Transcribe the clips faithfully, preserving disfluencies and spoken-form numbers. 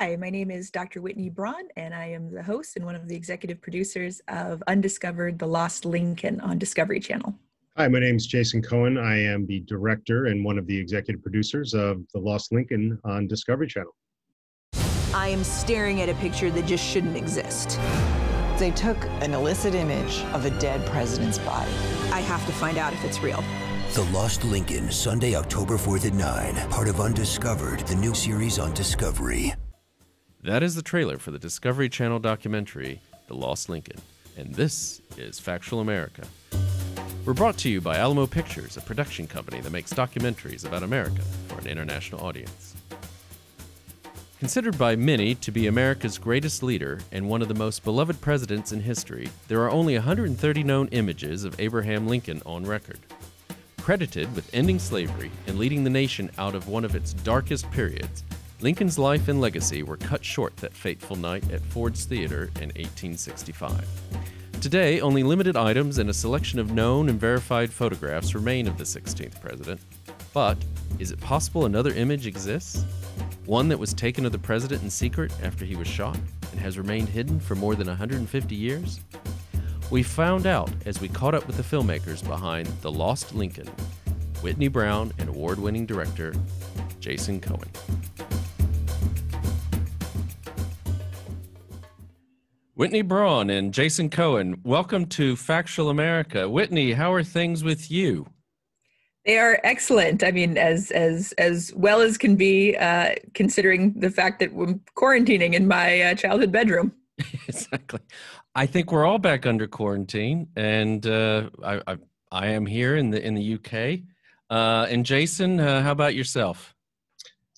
Hi, my name is Doctor Whitney Braun, and I am the host and one of the executive producers of Undiscovered, The Lost Lincoln on Discovery Channel. Hi, my name is Jason Cohen. I am the director and one of the executive producers of The Lost Lincoln on Discovery Channel. I am staring at a picture that just shouldn't exist. They took an illicit image of a dead president's body. I have to find out if it's real. The Lost Lincoln, Sunday, October fourth at nine, part of Undiscovered, the new series on Discovery. That is the trailer for the Discovery Channel documentary, The Lost Lincoln, and this is Factual America. We're brought to you by Alamo Pictures, a production company that makes documentaries about America for an international audience. Considered by many to be America's greatest leader and one of the most beloved presidents in history, there are only one hundred thirty known images of Abraham Lincoln on record. Credited with ending slavery and leading the nation out of one of its darkest periods, Lincoln's life and legacy were cut short that fateful night at Ford's Theatre in eighteen sixty-five. Today, only limited items and a selection of known and verified photographs remain of the sixteenth president. But is it possible another image exists? One that was taken of the president in secret after he was shot and has remained hidden for more than one hundred fifty years? We found out as we caught up with the filmmakers behind The Lost Lincoln, Whitney Braun and award-winning director Jason Cohen. Whitney Braun and Jason Cohen, welcome to Factual America. Whitney, how are things with you? They are excellent. I mean, as as as well as can be, uh, considering the fact that we're quarantining in my uh, childhood bedroom. Exactly. I think we're all back under quarantine, and uh, I, I I am here in the in the U K. Uh, and Jason, uh, how about yourself?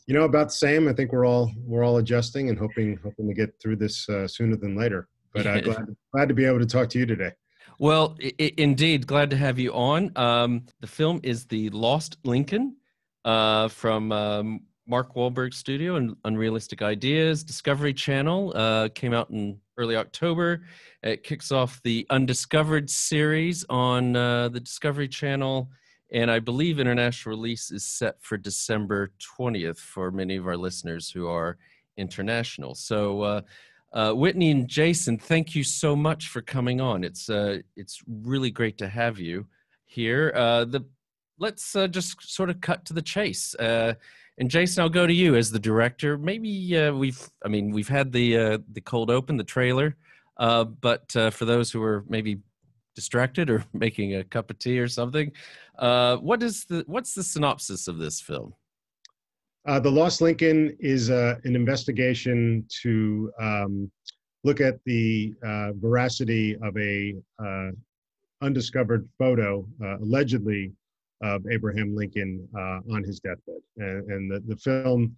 You know, about the same. I think we're all we're all adjusting and hoping hoping to get through this uh, sooner than later. But I'm uh, glad, glad to be able to talk to you today. Well, I indeed, glad to have you on. Um, the film is The Lost Lincoln uh, from um, Mark Wahlberg's studio and Unrealistic Ideas. Discovery Channel uh, came out in early October. It kicks off the Undiscovered series on uh, the Discovery Channel, and I believe international release is set for December twentieth for many of our listeners who are international. So uh, uh, Whitney and Jason, thank you so much for coming on. It's, uh, it's really great to have you here. Uh, the, let's uh, just sort of cut to the chase. Uh, and Jason, I'll go to you as the director. Maybe uh, we've, I mean, we've had the, uh, the cold open, the trailer, uh, but uh, for those who are maybe distracted or making a cup of tea or something, Uh, what is the, what's the synopsis of this film? Uh, The Lost Lincoln is uh, an investigation to um, look at the uh, veracity of a uh, undiscovered photo, uh, allegedly, of Abraham Lincoln uh, on his deathbed. And, and the, the film,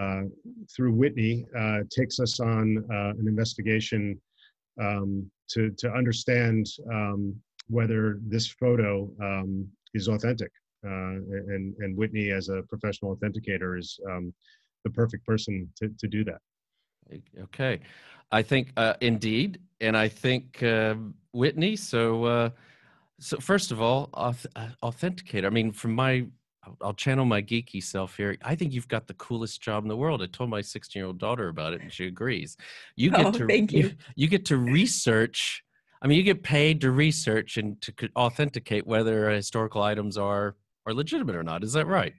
uh, through Whitney, uh, takes us on uh, an investigation um, to, to understand um, whether this photo um, is authentic, uh, and, and Whitney as a professional authenticator is um, the perfect person to, to do that. Okay, I think uh, indeed, and I think uh, Whitney, so uh, so first of all, authenticator, I mean, from my, I'll channel my geeky self here, I think you've got the coolest job in the world. I told my sixteen-year-old daughter about it and she agrees. You get oh, to, thank you. You, you get to research. I mean, you get paid to research and to authenticate whether historical items are, are legitimate or not. Is that right?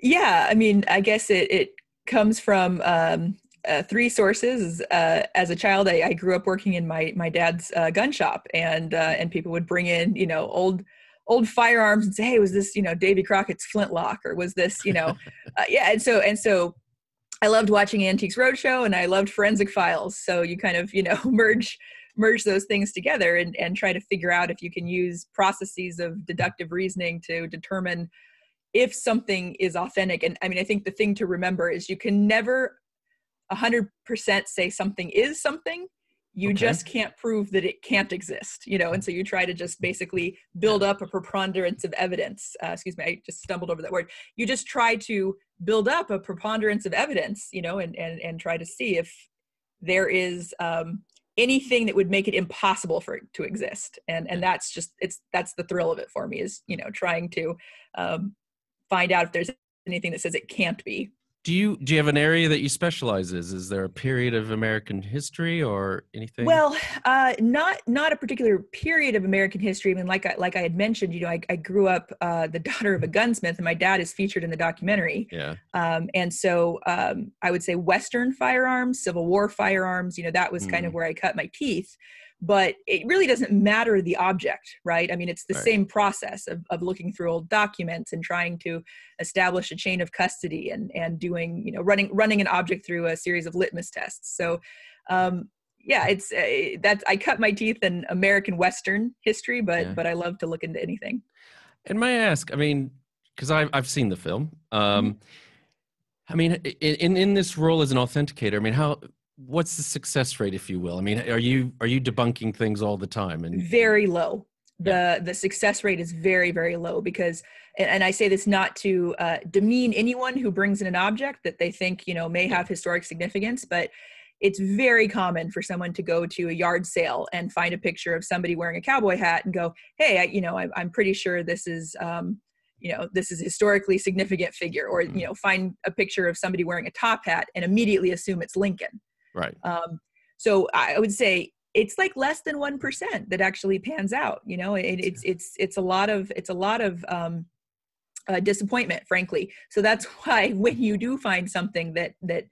Yeah. I mean, I guess it, it comes from um, uh, three sources. Uh, as a child, I, I grew up working in my, my dad's uh, gun shop, and, uh, and people would bring in, you know, old, old firearms and say, hey, was this, you know, Davy Crockett's flintlock, or was this, you know, uh, yeah. And so, and so I loved watching Antiques Roadshow, and I loved Forensic Files. So you kind of, you know, merge merge those things together and, and try to figure out if you can use processes of deductive reasoning to determine if something is authentic. And I mean, I think the thing to remember is you can never one hundred percent say something is something. You okay. just can't prove that it can't exist, you know? And so you try to just basically build up a preponderance of evidence. Uh, excuse me, I just stumbled over that word. You just try to build up a preponderance of evidence, you know, and, and, and try to see if there is, um, anything that would make it impossible for it to exist. And, and that's just, it's, that's the thrill of it for me, is, you know, trying to um, find out if there's anything that says it can't be. Do you do you have an area that you specialize in? Is there a period of American history or anything? Well, uh, not not a particular period of American history. I mean, like I, like I had mentioned, you know, I, I grew up uh, the daughter of a gunsmith, and my dad is featured in the documentary. Yeah. Um, and so um, I would say Western firearms, Civil War firearms. You know, that was mm. kind of where I cut my teeth. But it really doesn't matter the object, right? I mean, it's the right. same process of, of looking through old documents and trying to establish a chain of custody and, and doing, you know, running running an object through a series of litmus tests. So, um, yeah, it's uh, that's I cut my teeth in American Western history, but yeah. but I love to look into anything. And may I ask, I mean, because I've I've seen the film. Um, mm-hmm. I mean, in in this role as an authenticator, I mean, how? What's the success rate, if you will? I mean, are you are you debunking things all the time? And very low. The yeah. the success rate is very, very low because, and, and I say this not to uh, demean anyone who brings in an object that they think, you know, may have historic significance, but it's very common for someone to go to a yard sale and find a picture of somebody wearing a cowboy hat and go, hey, I, you know, I, I'm pretty sure this is, um, you know, this is a historically significant figure, or, mm-hmm. you know, find a picture of somebody wearing a top hat and immediately assume it's Lincoln. Right. Um, so I would say it's like less than one percent that actually pans out, you know, it, it's, it's, it's a lot of, it's a lot of, um, uh, disappointment, frankly. So that's why when you do find something that, that,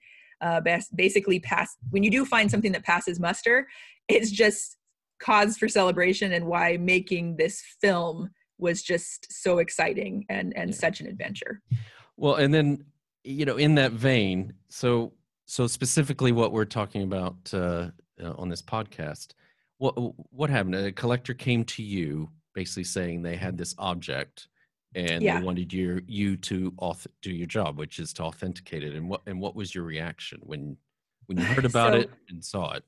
uh, bas- basically pass, when you do find something that passes muster, it's just cause for celebration, and why making this film was just so exciting and, and yeah. such an adventure. Well, and then, you know, in that vein, so So specifically what we're talking about uh, uh, on this podcast, what what happened? A collector came to you basically saying they had this object and yeah. they wanted your, you to auth- do your job, which is to authenticate it. And what and what was your reaction when, when you heard about so, it and saw it?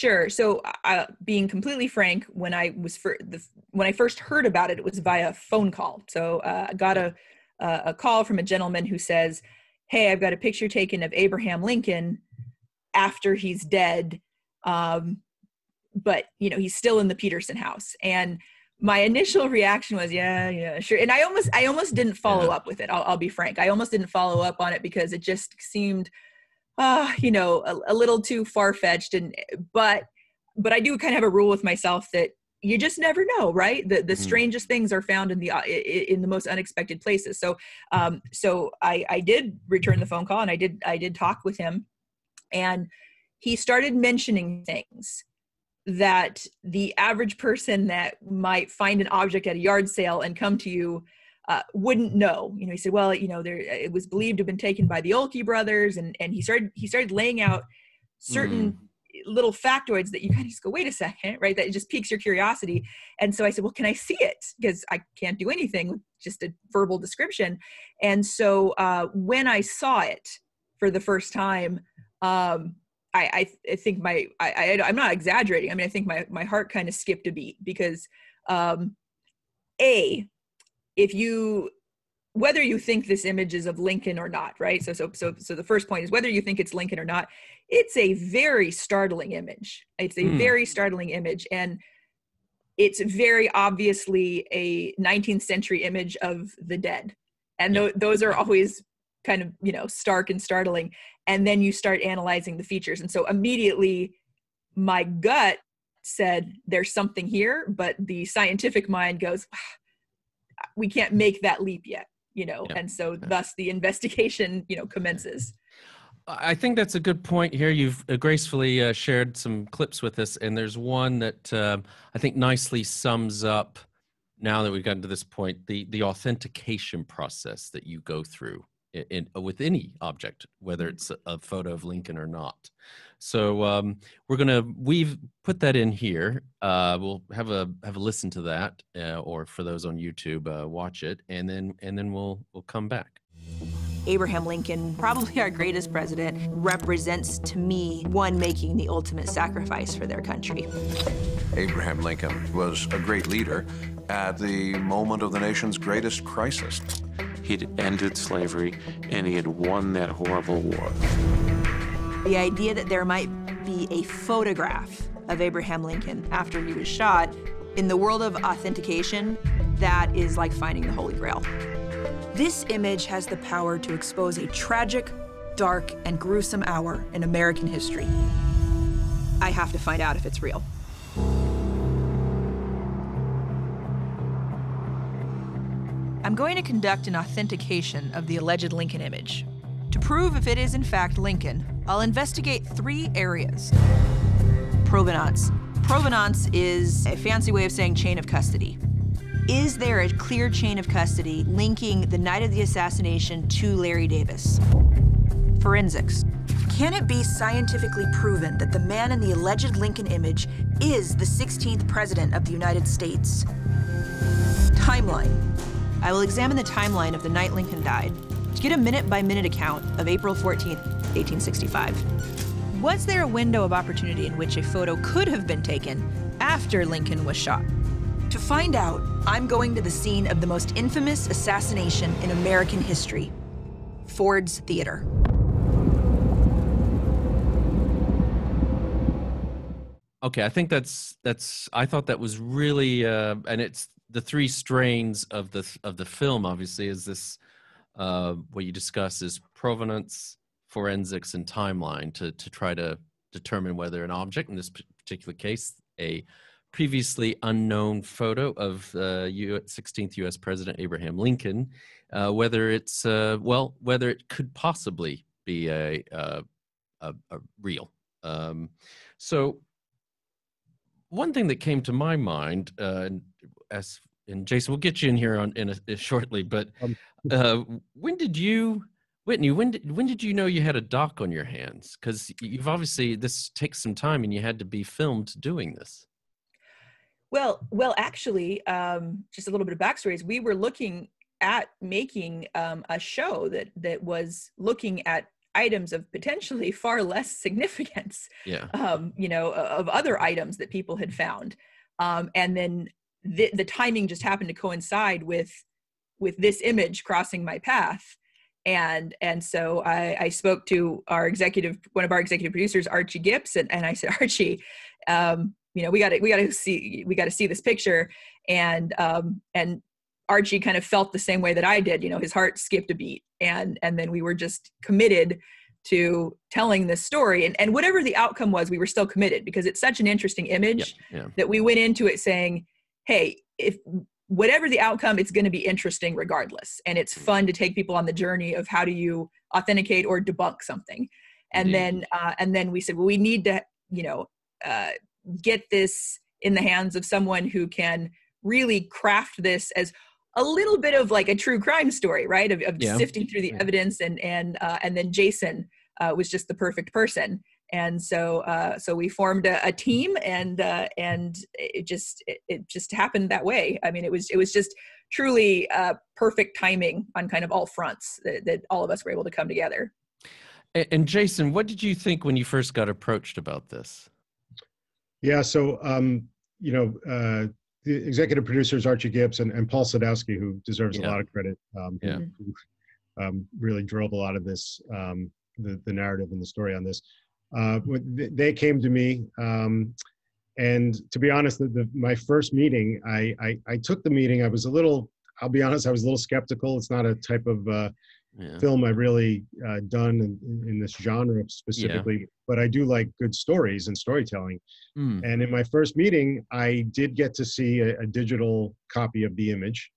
Sure. So uh, being completely frank, when I was for the, when I first heard about it, it was via phone call. So uh, I got a, uh, a call from a gentleman who says, hey, I've got a picture taken of Abraham Lincoln after he's dead, um, but, you know, he's still in the Peterson house. And my initial reaction was, yeah, yeah, sure. And I almost, I almost didn't follow up with it. I'll, I'll be frank. I almost didn't follow up on it because it just seemed, uh, you know, a, a little too far-fetched. And, but, but I do kind of have a rule with myself that you just never know, right? The the strangest things are found in the in the most unexpected places. So, um, so I I did return the phone call, and I did I did talk with him, and he started mentioning things that the average person that might find an object at a yard sale and come to you uh, wouldn't know. You know, he said, well, you know, there it was believed to have been taken by the Ulke brothers, and and he started he started laying out certain. Mm. little factoids that you kind of just go, wait a second, right? That just piques your curiosity. And so I said, well, can I see it? Because I can't do anything with just a verbal description. And so uh, when I saw it for the first time, um, I, I, th- I think my, I, I, I'm not exaggerating. I mean, I think my, my heart kind of skipped a beat because um, A, if you, whether you think this image is of Lincoln or not, right? So, so, so, so the first point is whether you think it's Lincoln or not, it's a very startling image. It's a mm. very startling image. And it's very obviously a nineteenth century image of the dead. And th- those are always kind of, you know, stark and startling. And then you start analyzing the features. And so immediately my gut said, there's something here, but the scientific mind goes, we can't make that leap yet. You know, yeah. and so yeah. thus the investigation, you know, commences. I think that's a good point here. You've gracefully uh, shared some clips with us, and there's one that uh, I think nicely sums up, now that we've gotten to this point, the, the authentication process that you go through in, in, with any object, whether it's a photo of Lincoln or not. So um, we're gonna we've put that in here. Uh, we'll have a have a listen to that, uh, or for those on YouTube, uh, watch it, and then and then we'll we'll come back. Abraham Lincoln, probably our greatest president, represents to me one making the ultimate sacrifice for their country. Abraham Lincoln was a great leader at the moment of the nation's greatest crisis. He'd ended slavery, and he had won that horrible war. The idea that there might be a photograph of Abraham Lincoln after he was shot, in the world of authentication, that is like finding the Holy Grail. This image has the power to expose a tragic, dark, and gruesome hour in American history. I have to find out if it's real. I'm going to conduct an authentication of the alleged Lincoln image. To prove if it is in fact Lincoln, I'll investigate three areas. Provenance. Provenance is a fancy way of saying chain of custody. Is there a clear chain of custody linking the night of the assassination to Larry Davis? Forensics. Can it be scientifically proven that the man in the alleged Lincoln image is the sixteenth president of the United States? Timeline. I will examine the timeline of the night Lincoln died to get a minute-by-minute account of April fourteenth, eighteen sixty-five. Was there a window of opportunity in which a photo could have been taken after Lincoln was shot? To find out, I'm going to the scene of the most infamous assassination in American history, Ford's Theatre. Okay, I think that's, that's, I thought that was really, uh, and it's the three strains of the, of the film, obviously, is this, uh, what you discuss is provenance, forensics, and timeline to, to try to determine whether an object, in this particular case, a previously unknown photo of uh, sixteenth U S President Abraham Lincoln, uh, whether it's, uh, well, whether it could possibly be a, a, a, a real. Um, so one thing that came to my mind, uh, as, and Jason, we'll get you in here on, in a, uh, shortly, but uh, when did you, Whitney, when did, when did you know you had a doc on your hands? Because you've obviously, this takes some time and you had to be filmed doing this. Well, well, actually, um, just a little bit of backstory is we were looking at making um, a show that that was looking at items of potentially far less significance, yeah. um, you know, of other items that people had found, um, and then the, the timing just happened to coincide with with this image crossing my path, and and so I, I spoke to our executive, one of our executive producers, Archie Gibbs, and, and I said, Archie, Um, you know, we got to, we got to see, we got to see this picture. And, um, and Archie kind of felt the same way that I did, you know, his heart skipped a beat. And, and then we were just committed to telling this story, and, and whatever the outcome was, we were still committed because it's such an interesting image yeah, yeah. that we went into it saying, hey, if whatever the outcome, it's going to be interesting regardless. And it's fun to take people on the journey of how do you authenticate or debunk something. And yeah. then, uh, and then we said, well, we need to, you know, uh, get this in the hands of someone who can really craft this as a little bit of like a true crime story, right? Of, of yeah. sifting through the yeah. evidence, and and uh, and then Jason uh, was just the perfect person, and so uh, so we formed a, a team, and uh, and it just it, it just happened that way. I mean, it was it was just truly uh, perfect timing on kind of all fronts that, that all of us were able to come together. And, and Jason, what did you think when you first got approached about this? Yeah, so, um, you know, uh, the executive producers, Archie Gibbs and, and Paul Sadowski, who deserves yeah. a lot of credit, um, yeah. who, um, really drove a lot of this, um, the, the narrative and the story on this. Uh, they came to me, um, and to be honest, the, the, my first meeting, I, I, I took the meeting, I was a little, I'll be honest, I was a little skeptical. It's not a type of uh, yeah. film I really uh, done in, in this genre specifically, yeah. but I do like good stories and storytelling. Mm. And in my first meeting, I did get to see a, a digital copy of the image,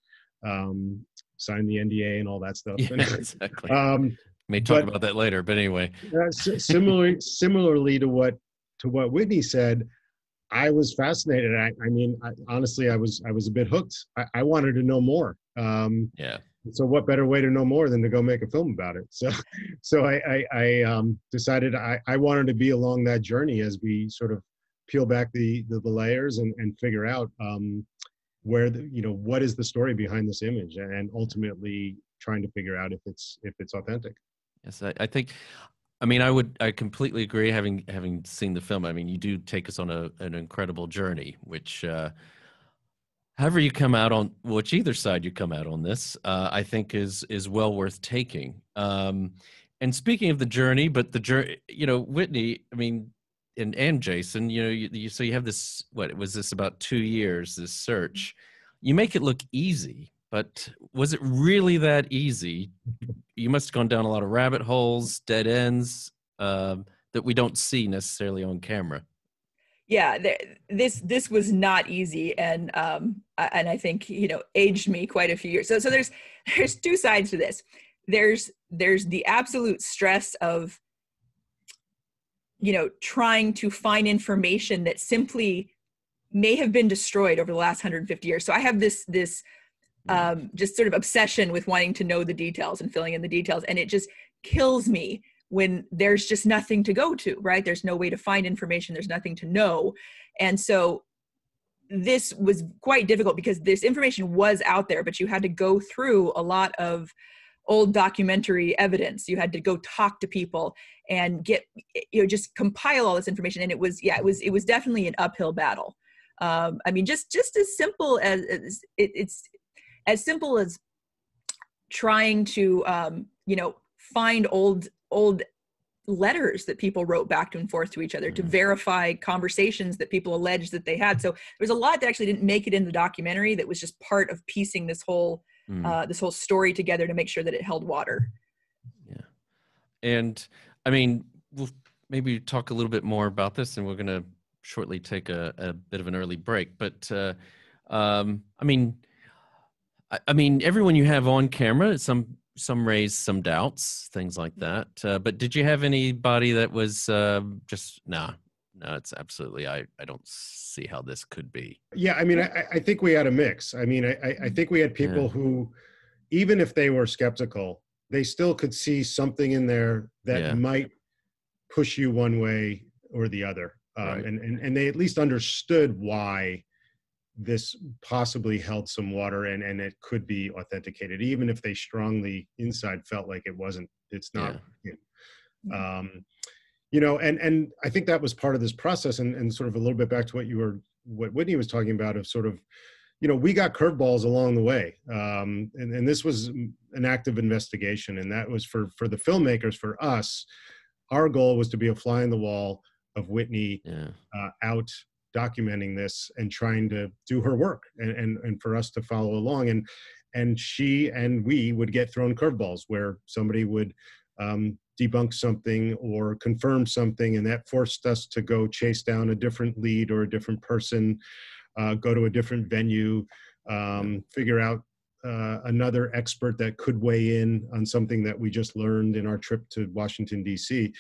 um, sign the N D A and all that stuff. Yeah, exactly. Um, May talk but, about that later, but anyway. uh, similarly, similarly to what to what Whitney said, I was fascinated. I, I mean, I, honestly, I was I was a bit hooked. I, I wanted to know more. Um, yeah. So what better way to know more than to go make a film about it? So, so I, I, I um, decided I, I wanted to be along that journey as we sort of peel back the the, the layers and, and figure out um, where the, you know, what is the story behind this image, and ultimately trying to figure out if it's if it's authentic. Yes, I, I think. I mean, I would, I completely agree. Having having seen the film, I mean, you do take us on a, an incredible journey. Which, uh, however you come out on, which either side you come out on this, uh, I think is is well worth taking. Um, and speaking of the journey, but the journey, you know, Whitney, I mean, and and Jason, you know, you, you so you have this. What was this about two years? This search, you make it look easy, But was it really that easy? You must have gone down a lot of rabbit holes, dead ends, um, that we don't see necessarily on camera. Yeah, th this this was not easy, and um, and I think you know aged me quite a few years. So so there's there's two sides to this. There's there's the absolute stress of you know trying to find information that simply may have been destroyed over the last one hundred fifty years. So I have this this um, just sort of obsession with wanting to know the details and filling in the details, and it just kills me when there's just nothing to go to, right? There's no way to find information, there's nothing to know. And so this was quite difficult because this information was out there, but you had to go through a lot of old documentary evidence. You had to go talk to people and get, you know, just compile all this information. And it was, yeah, it was, it was definitely an uphill battle. Um, I mean, just, just as simple as, as it, it's as simple as trying to, um, you know, find old, old letters that people wrote back and forth to each other to verify conversations that people alleged that they had. So there was a lot that actually didn't make it in the documentary that was just part of piecing this whole, mm. uh, this whole story together to make sure that it held water. Yeah. And I mean, we'll maybe talk a little bit more about this, and we're going to shortly take a, a bit of an early break, but uh, um, I mean, I, I mean, everyone you have on camera, some, some raised some doubts, things like that. Uh, but did you have anybody that was uh, just, nah, no, nah, it's absolutely, I, I don't see how this could be. Yeah, I mean, I, I think we had a mix. I mean, I, I think we had people yeah. who, even if they were skeptical, they still could see something in there that yeah. might push you one way or the other. Um, right. and, and, and they at least understood why this possibly held some water, and, and it could be authenticated, even if they strongly inside felt like it wasn't, it's not, yeah. you know. Um, you know, and, and I think that was part of this process, and, and sort of a little bit back to what you were, what Whitney was talking about of sort of, you know, we got curveballs along the way. Um, and, and this was an active investigation, and that was for, for the filmmakers, for us, our goal was to be a fly on the wall of Whitney yeah. uh, out documenting this and trying to do her work, and, and, and for us to follow along. And, and she and we would get thrown curveballs where somebody would um, debunk something or confirm something, and that forced us to go chase down a different lead or a different person, uh, go to a different venue, um, figure out uh, another expert that could weigh in on something that we just learned in our trip to Washington, D C.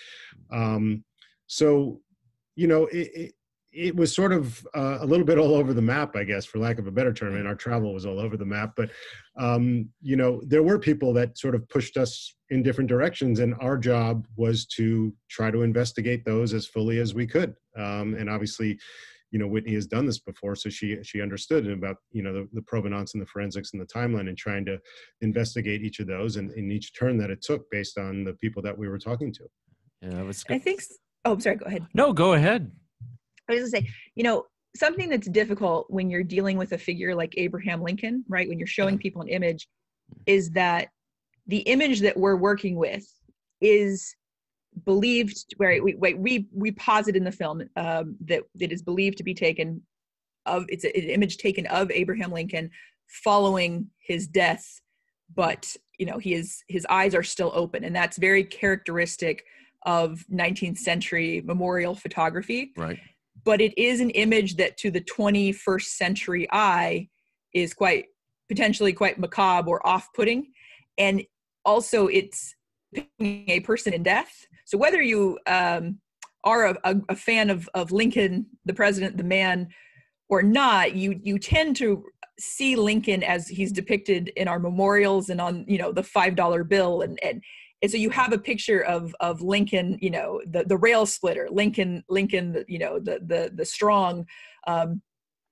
Um, so, you know, it, it It was sort of uh, a little bit all over the map, I guess, for lack of a better term, and our travel was all over the map. But, um, you know, there were people that sort of pushed us in different directions, and our job was to try to investigate those as fully as we could. Um, and obviously, you know, Whitney has done this before, so she she understood about, you know, the, the provenance and the forensics and the timeline, and trying to investigate each of those and in each turn that it took based on the people that we were talking to. Yeah, it was good. I think, oh, I'm sorry, go ahead. No, go ahead. I was gonna say, you know, something that's difficult when you're dealing with a figure like Abraham Lincoln, right? When you're showing people an image, is that the image that we're working with is believed, right? We we we posit in the film um, that it is believed to be taken of it's an image taken of Abraham Lincoln following his death, but you know, he is his eyes are still open, and that's very characteristic of nineteenth century memorial photography, right? But it is an image that to the twenty-first century eye is quite, potentially quite macabre or off-putting. And also it's picturing a person in death. So whether you um, are a, a, a fan of, of Lincoln, the president, the man, or not, you, you tend to see Lincoln as he's depicted in our memorials and on, you know, the five dollar bill. And, and, and so you have a picture of of Lincoln, you know, the the rail splitter, Lincoln, Lincoln, the, you know, the the the strong, um,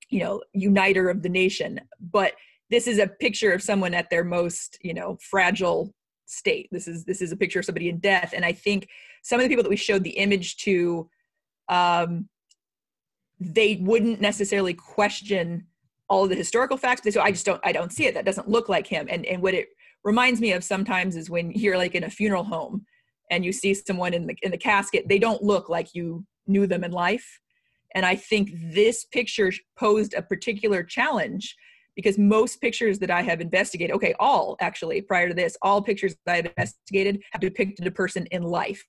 you know, uniter of the nation. But this is a picture of someone at their most, you know, fragile state. This is this is a picture of somebody in death. And I think some of the people that we showed the image to, um, they wouldn't necessarily question all of the historical facts. They say, I just don't, I don't see it. That doesn't look like him. And and what it reminds me of sometimes is when you're like in a funeral home and you see someone in the, in the casket, they don't look like you knew them in life. And I think this picture posed a particular challenge because most pictures that I have investigated, okay, all actually prior to this, all pictures that I have investigated have depicted a person in life.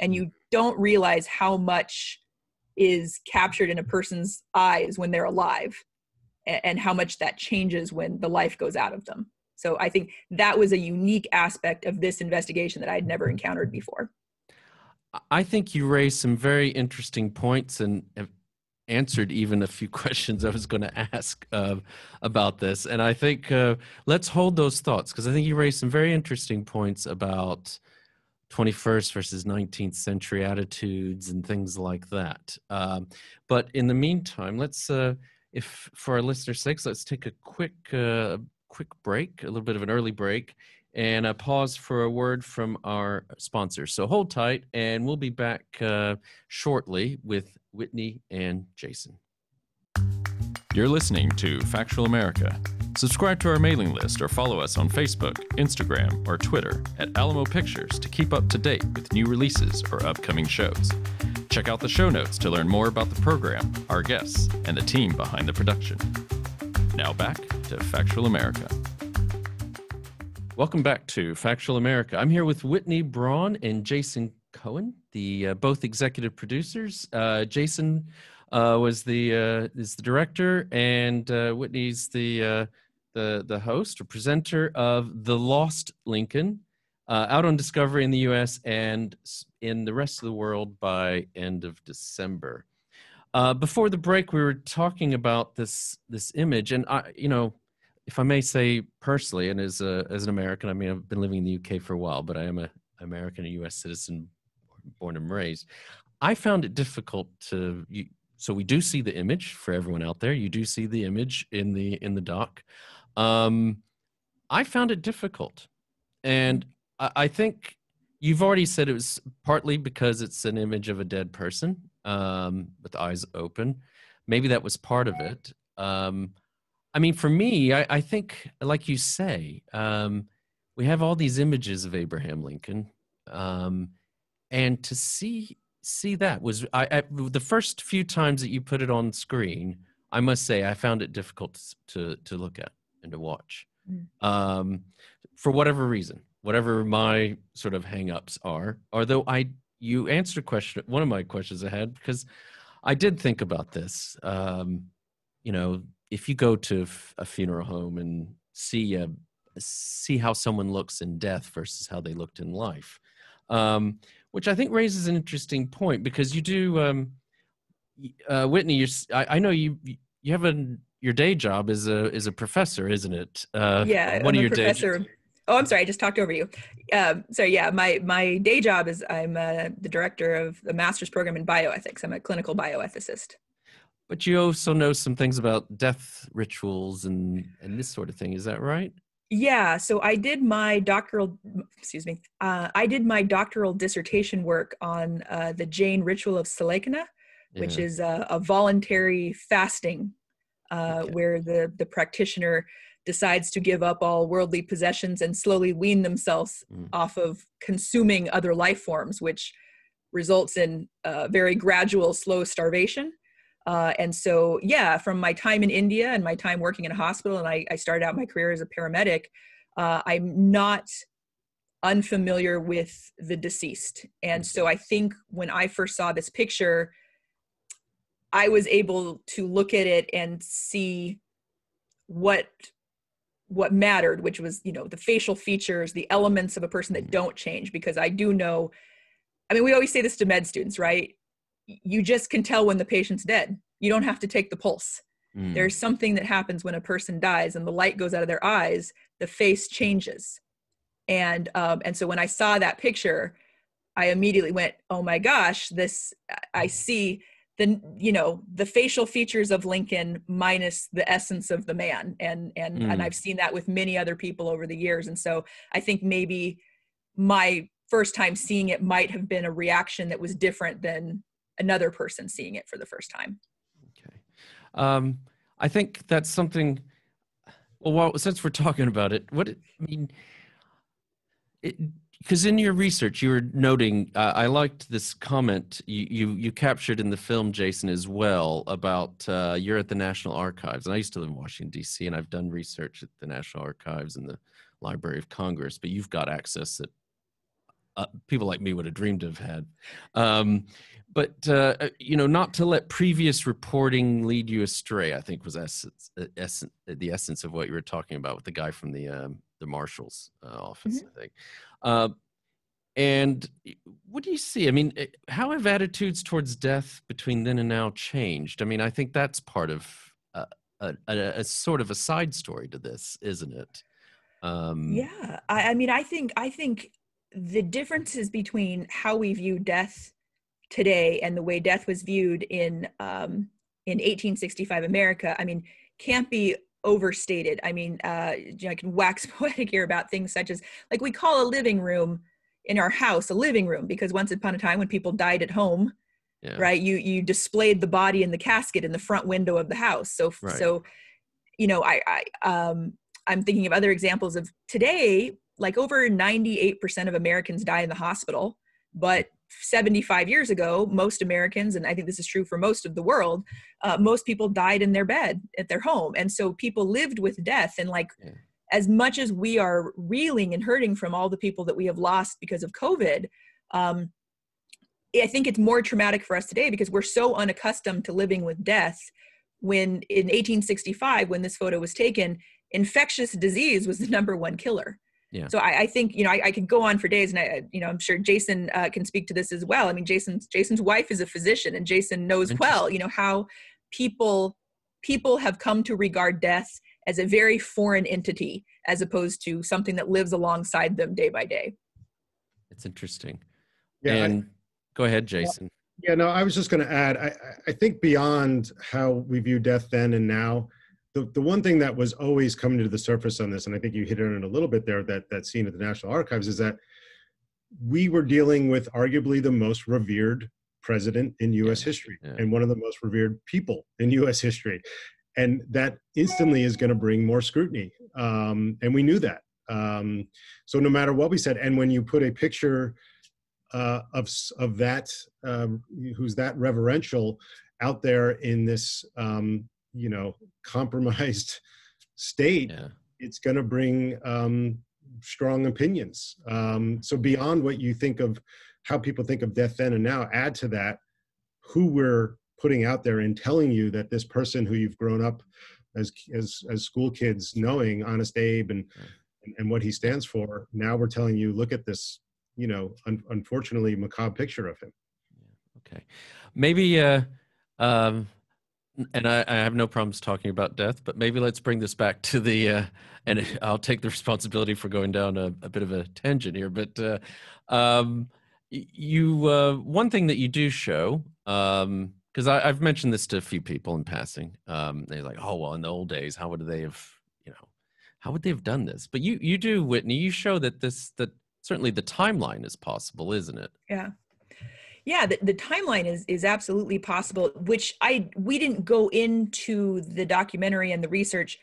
And you don't realize how much is captured in a person's eyes when they're alive and, and how much that changes when the life goes out of them. So I think that was a unique aspect of this investigation that I'd never encountered before. I think you raised some very interesting points and have answered even a few questions I was going to ask uh, about this. And I think uh, let's hold those thoughts, because I think you raised some very interesting points about twenty-first versus nineteenth century attitudes and things like that. Um, but in the meantime, let's, uh, if for our listeners' sakes, let's take a quick uh, quick break, a little bit of an early break, and a pause for a word from our sponsors. So hold tight, and we'll be back uh, shortly with Whitney and Jason. You're listening to Factual America. Subscribe to our mailing list or follow us on Facebook, Instagram, or Twitter at Alamo Pictures to keep up to date with new releases or upcoming shows. Check out the show notes to learn more about the program, our guests, and the team behind the production. Now back to Factual America. Welcome back to Factual America. I'm here with Whitney Braun and Jason Cohen, the uh, both executive producers. Uh, Jason uh, was the uh, is the director, and uh, Whitney's the uh, the the host or presenter of The Lost Lincoln, uh, out on Discovery in the U S and in the rest of the world by end of December. Uh, before the break, we were talking about this this image, and I, you know. If I may say personally, and as a, as an American, I mean, I've been living in the U K for a while, but I am an American, a U S citizen, born and raised. I found it difficult to, you, so we do see the image for everyone out there. You do see the image in the, in the doc. Um, I found it difficult. And I, I think you've already said it was partly because it's an image of a dead person um, with eyes open. Maybe that was part of it. Um, I mean, for me, I, I think, like you say, um, we have all these images of Abraham Lincoln, um, and to see see that was I, I, the first few times that you put it on screen. I must say, I found it difficult to to look at and to watch, um, for whatever reason, whatever my sort of hang-ups are. Although I, you answered question one of my questions I had, because I did think about this, um, you know. If you go to a funeral home and see a, see how someone looks in death versus how they looked in life, um, which I think raises an interesting point, because you do, um, uh, Whitney, you're, I, I know you you have a your day job is a is a professor, isn't it? Uh, yeah, one I'm of your professor. Day oh, I'm sorry, I just talked over you. Um, so yeah, my my day job is I'm uh, the director of the master's program in bioethics. I'm a clinical bioethicist. But you also know some things about death rituals and, and this sort of thing. Is that right? Yeah. So I did my doctoral, excuse me, uh, I did my doctoral dissertation work on uh, the Jain ritual of Sallekhana, yeah. which is a, a voluntary fasting uh, okay. where the, the practitioner decides to give up all worldly possessions and slowly wean themselves mm. off of consuming other life forms, which results in uh, very gradual, slow starvation. Uh, and so, yeah, from my time in India and my time working in a hospital, and I, I started out my career as a paramedic, uh, I'm not unfamiliar with the deceased. And so I think when I first saw this picture, I was able to look at it and see what what mattered, which was, you know, the facial features, the elements of a person that don't change, because I do know, I mean, we always say this to med students, right? You just can tell when the patient's dead. You don't have to take the pulse. Mm. There's something that happens when a person dies and the light goes out of their eyes, the face changes. And, um, and so when I saw that picture, I immediately went, oh my gosh, this, I see the, you know, the facial features of Lincoln minus the essence of the man. And, and, mm. and I've seen that with many other people over the years. And so I think maybe my first time seeing it might have been a reaction that was different than another person seeing it for the first time. Okay. Um, I think that's something, well, well, since we're talking about it, what, it, I mean, it, because in your research, you were noting, uh, I liked this comment you, you, you captured in the film, Jason, as well, about uh, you're at the National Archives. And I used to live in Washington, D C, and I've done research at the National Archives and the Library of Congress, but you've got access that uh, people like me would have dreamed of had. Um, but, uh, you know, not to let previous reporting lead you astray, I think was essence, essence, the essence of what you were talking about with the guy from the... Um, the marshal's uh, office, mm-hmm. I think. Uh, and what do you see? I mean, how have attitudes towards death between then and now changed? I mean, I think that's part of a, a, a sort of a side story to this, isn't it? Um, yeah, I, I mean, I think, I think the differences between how we view death today and the way death was viewed in, um, in eighteen sixty-five America, I mean, can't be overstated. I mean, uh, I can wax poetic here about things such as, like, we call a living room in our house a living room because once upon a time when people died at home, yeah. right, you you displayed the body in the casket in the front window of the house. So, right. so you know, I, I, um, I'm thinking of other examples of today, like over ninety-eight percent of Americans die in the hospital, but seventy-five years ago, most Americans, and I think this is true for most of the world, uh, most people died in their bed at their home. And so people lived with death. And like, yeah. as much as we are reeling and hurting from all the people that we have lost because of COVID, um, I think it's more traumatic for us today because we're so unaccustomed to living with death. When in eighteen sixty-five, when this photo was taken, infectious disease was the number one killer. Yeah. So I, I think, you know, I, I could go on for days, and I, you know, I'm sure Jason uh, can speak to this as well. I mean, Jason's, Jason's wife is a physician, and Jason knows well, you know, how people, people have come to regard death as a very foreign entity, as opposed to something that lives alongside them day by day. It's interesting. Yeah, and I, go ahead, Jason. Yeah, no, I was just going to add, I, I think beyond how we view death then and now, The, the one thing that was always coming to the surface on this, and I think you hit on it a little bit there, that, that scene at the National Archives, is that we were dealing with arguably the most revered president in U S yeah. history yeah. and one of the most revered people in U S history. And that instantly is going to bring more scrutiny. Um, and we knew that. Um, so no matter what we said, and when you put a picture uh, of, of that, uh, who's that reverential out there in this um, you know, compromised state, yeah. it's going to bring um, strong opinions. Um, so beyond what you think of, how people think of death then and now, add to that who we're putting out there and telling you that this person who you've grown up as as, as school kids knowing, Honest Abe and, yeah. and, and what he stands for, now we're telling you, look at this, you know, un unfortunately macabre picture of him. Yeah. Okay. Maybe... Uh, um... And I, I have no problems talking about death, but maybe let's bring this back to the, uh, and I'll take the responsibility for going down a, a bit of a tangent here, but uh, um, you, uh, one thing that you do show, um, because I've mentioned this to a few people in passing, um, they're like, oh, well, in the old days, how would they have, you know, how would they have done this? But you, you do, Whitney, you show that this, that certainly the timeline is possible, isn't it? Yeah. Yeah, the, the timeline is is absolutely possible, which I we didn't go into the documentary and the research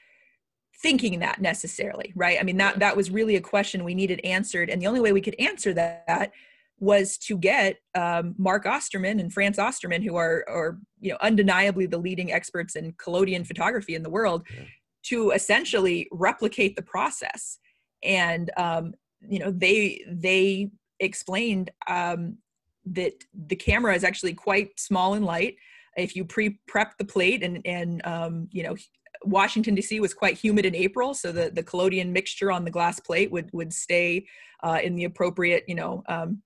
thinking that necessarily, right? I mean, that, that was really a question we needed answered. And the only way we could answer that was to get um, Mark Osterman and France Osterman, who are, are you know, undeniably the leading experts in collodion photography in the world, yeah. to essentially replicate the process. And, um, you know, they, they explained... Um, that the camera is actually quite small and light. If you pre-prep the plate, and, and um, you know, Washington, D C was quite humid in April, so the, the collodion mixture on the glass plate would, would stay uh, in the appropriate, you know, um,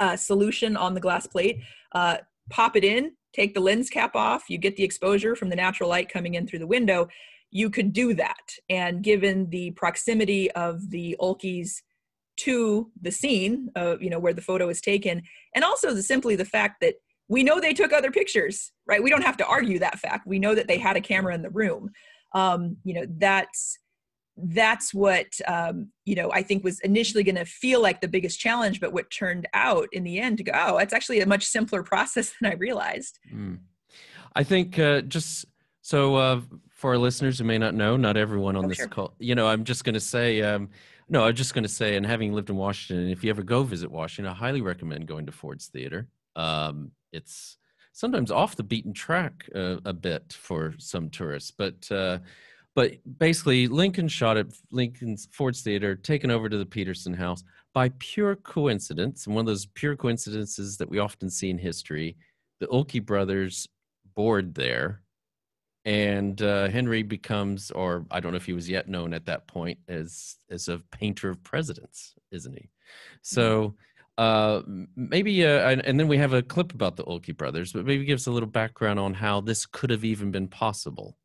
uh, solution on the glass plate. Uh, pop it in, take the lens cap off, you get the exposure from the natural light coming in through the window. You could do that. And given the proximity of the Ulke's to the scene, uh, you know, where the photo was taken. And also the, simply the fact that we know they took other pictures, right? We don't have to argue that fact. We know that they had a camera in the room. Um, you know, that's, that's what, um, you know, I think was initially going to feel like the biggest challenge, but what turned out in the end to go, oh, it's actually a much simpler process than I realized. Mm. I think uh, just so uh, for our listeners who may not know, not everyone on oh, this sure. call, you know, I'm just going to say, um, No, I was just going to say, and having lived in Washington, if you ever go visit Washington, I highly recommend going to Ford's Theatre. Um, it's sometimes off the beaten track uh, a bit for some tourists, but uh, but basically Lincoln shot at Lincoln's Ford's Theatre, taken over to the Peterson House by pure coincidence, and one of those pure coincidences that we often see in history. The Ulke brothers board there, and uh, Henry becomes, or I don't know if he was yet known at that point, as as a painter of presidents, isn't he? So. Uh, maybe, uh, and, and then we have a clip about the Ulke brothers, but maybe give us a little background on how this could have even been possible.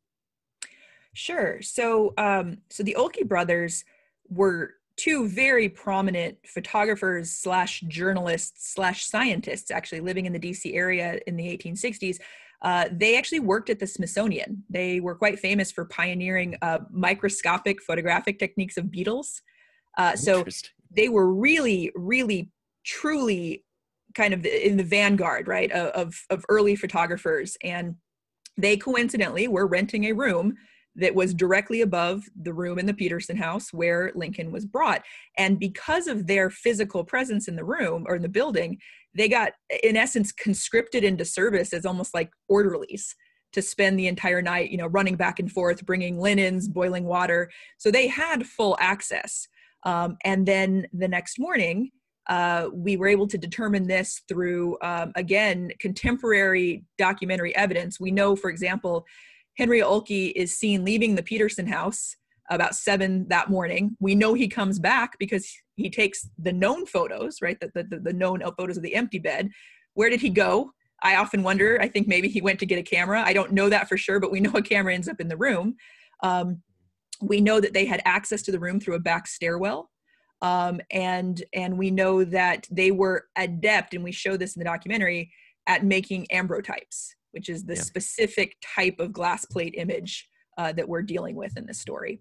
Sure. So, um, so the Ulke brothers were two very prominent photographers slash journalists slash scientists, actually living in the D C area in the eighteen sixties. Uh, they actually worked at the Smithsonian. They were quite famous for pioneering uh, microscopic photographic techniques of beetles. Uh, so they were really, really truly kind of in the vanguard, right, of, of early photographers. And they coincidentally were renting a room that was directly above the room in the Peterson House where Lincoln was brought. And because of their physical presence in the room or in the building, they got, in essence, conscripted into service as almost like orderlies to spend the entire night, you know, running back and forth, bringing linens, boiling water. So they had full access. Um, and then the next morning, Uh, we were able to determine this through, um, again, contemporary documentary evidence. We know, for example, Henry Ulke is seen leaving the Peterson House about seven that morning. We know he comes back because he takes the known photos, right, the, the, the known photos of the empty bed. Where did he go? I often wonder. I think maybe he went to get a camera. I don't know that for sure, but we know a camera ends up in the room. Um, we know that they had access to the room through a back stairwell. Um, and, and we know that they were adept, and we show this in the documentary, at making ambrotypes, which is the yeah. specific type of glass plate image uh, that we're dealing with in this story.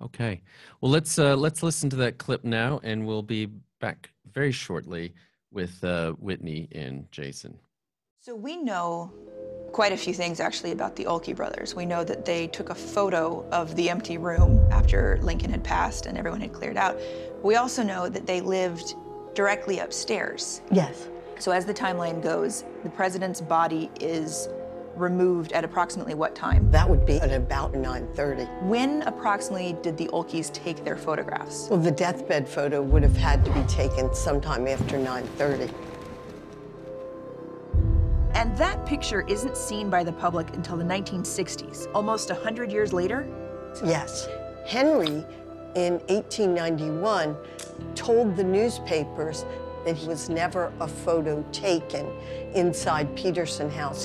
Okay. Well, let's, uh, let's listen to that clip now, and we'll be back very shortly with uh, Whitney and Jason. So we know quite a few things, actually, about the Ulke brothers. We know that they took a photo of the empty room after Lincoln had passed and everyone had cleared out. We also know that they lived directly upstairs. Yes. So as the timeline goes, the president's body is removed at approximately what time? That would be at about nine thirty. When approximately did the Ulkes take their photographs? Well, the deathbed photo would have had to be taken sometime after nine thirty. And that picture isn't seen by the public until the nineteen sixties, almost one hundred years later? Yes. Henry, in eighteen ninety-one, told the newspapers that he was never a photo taken inside Peterson House.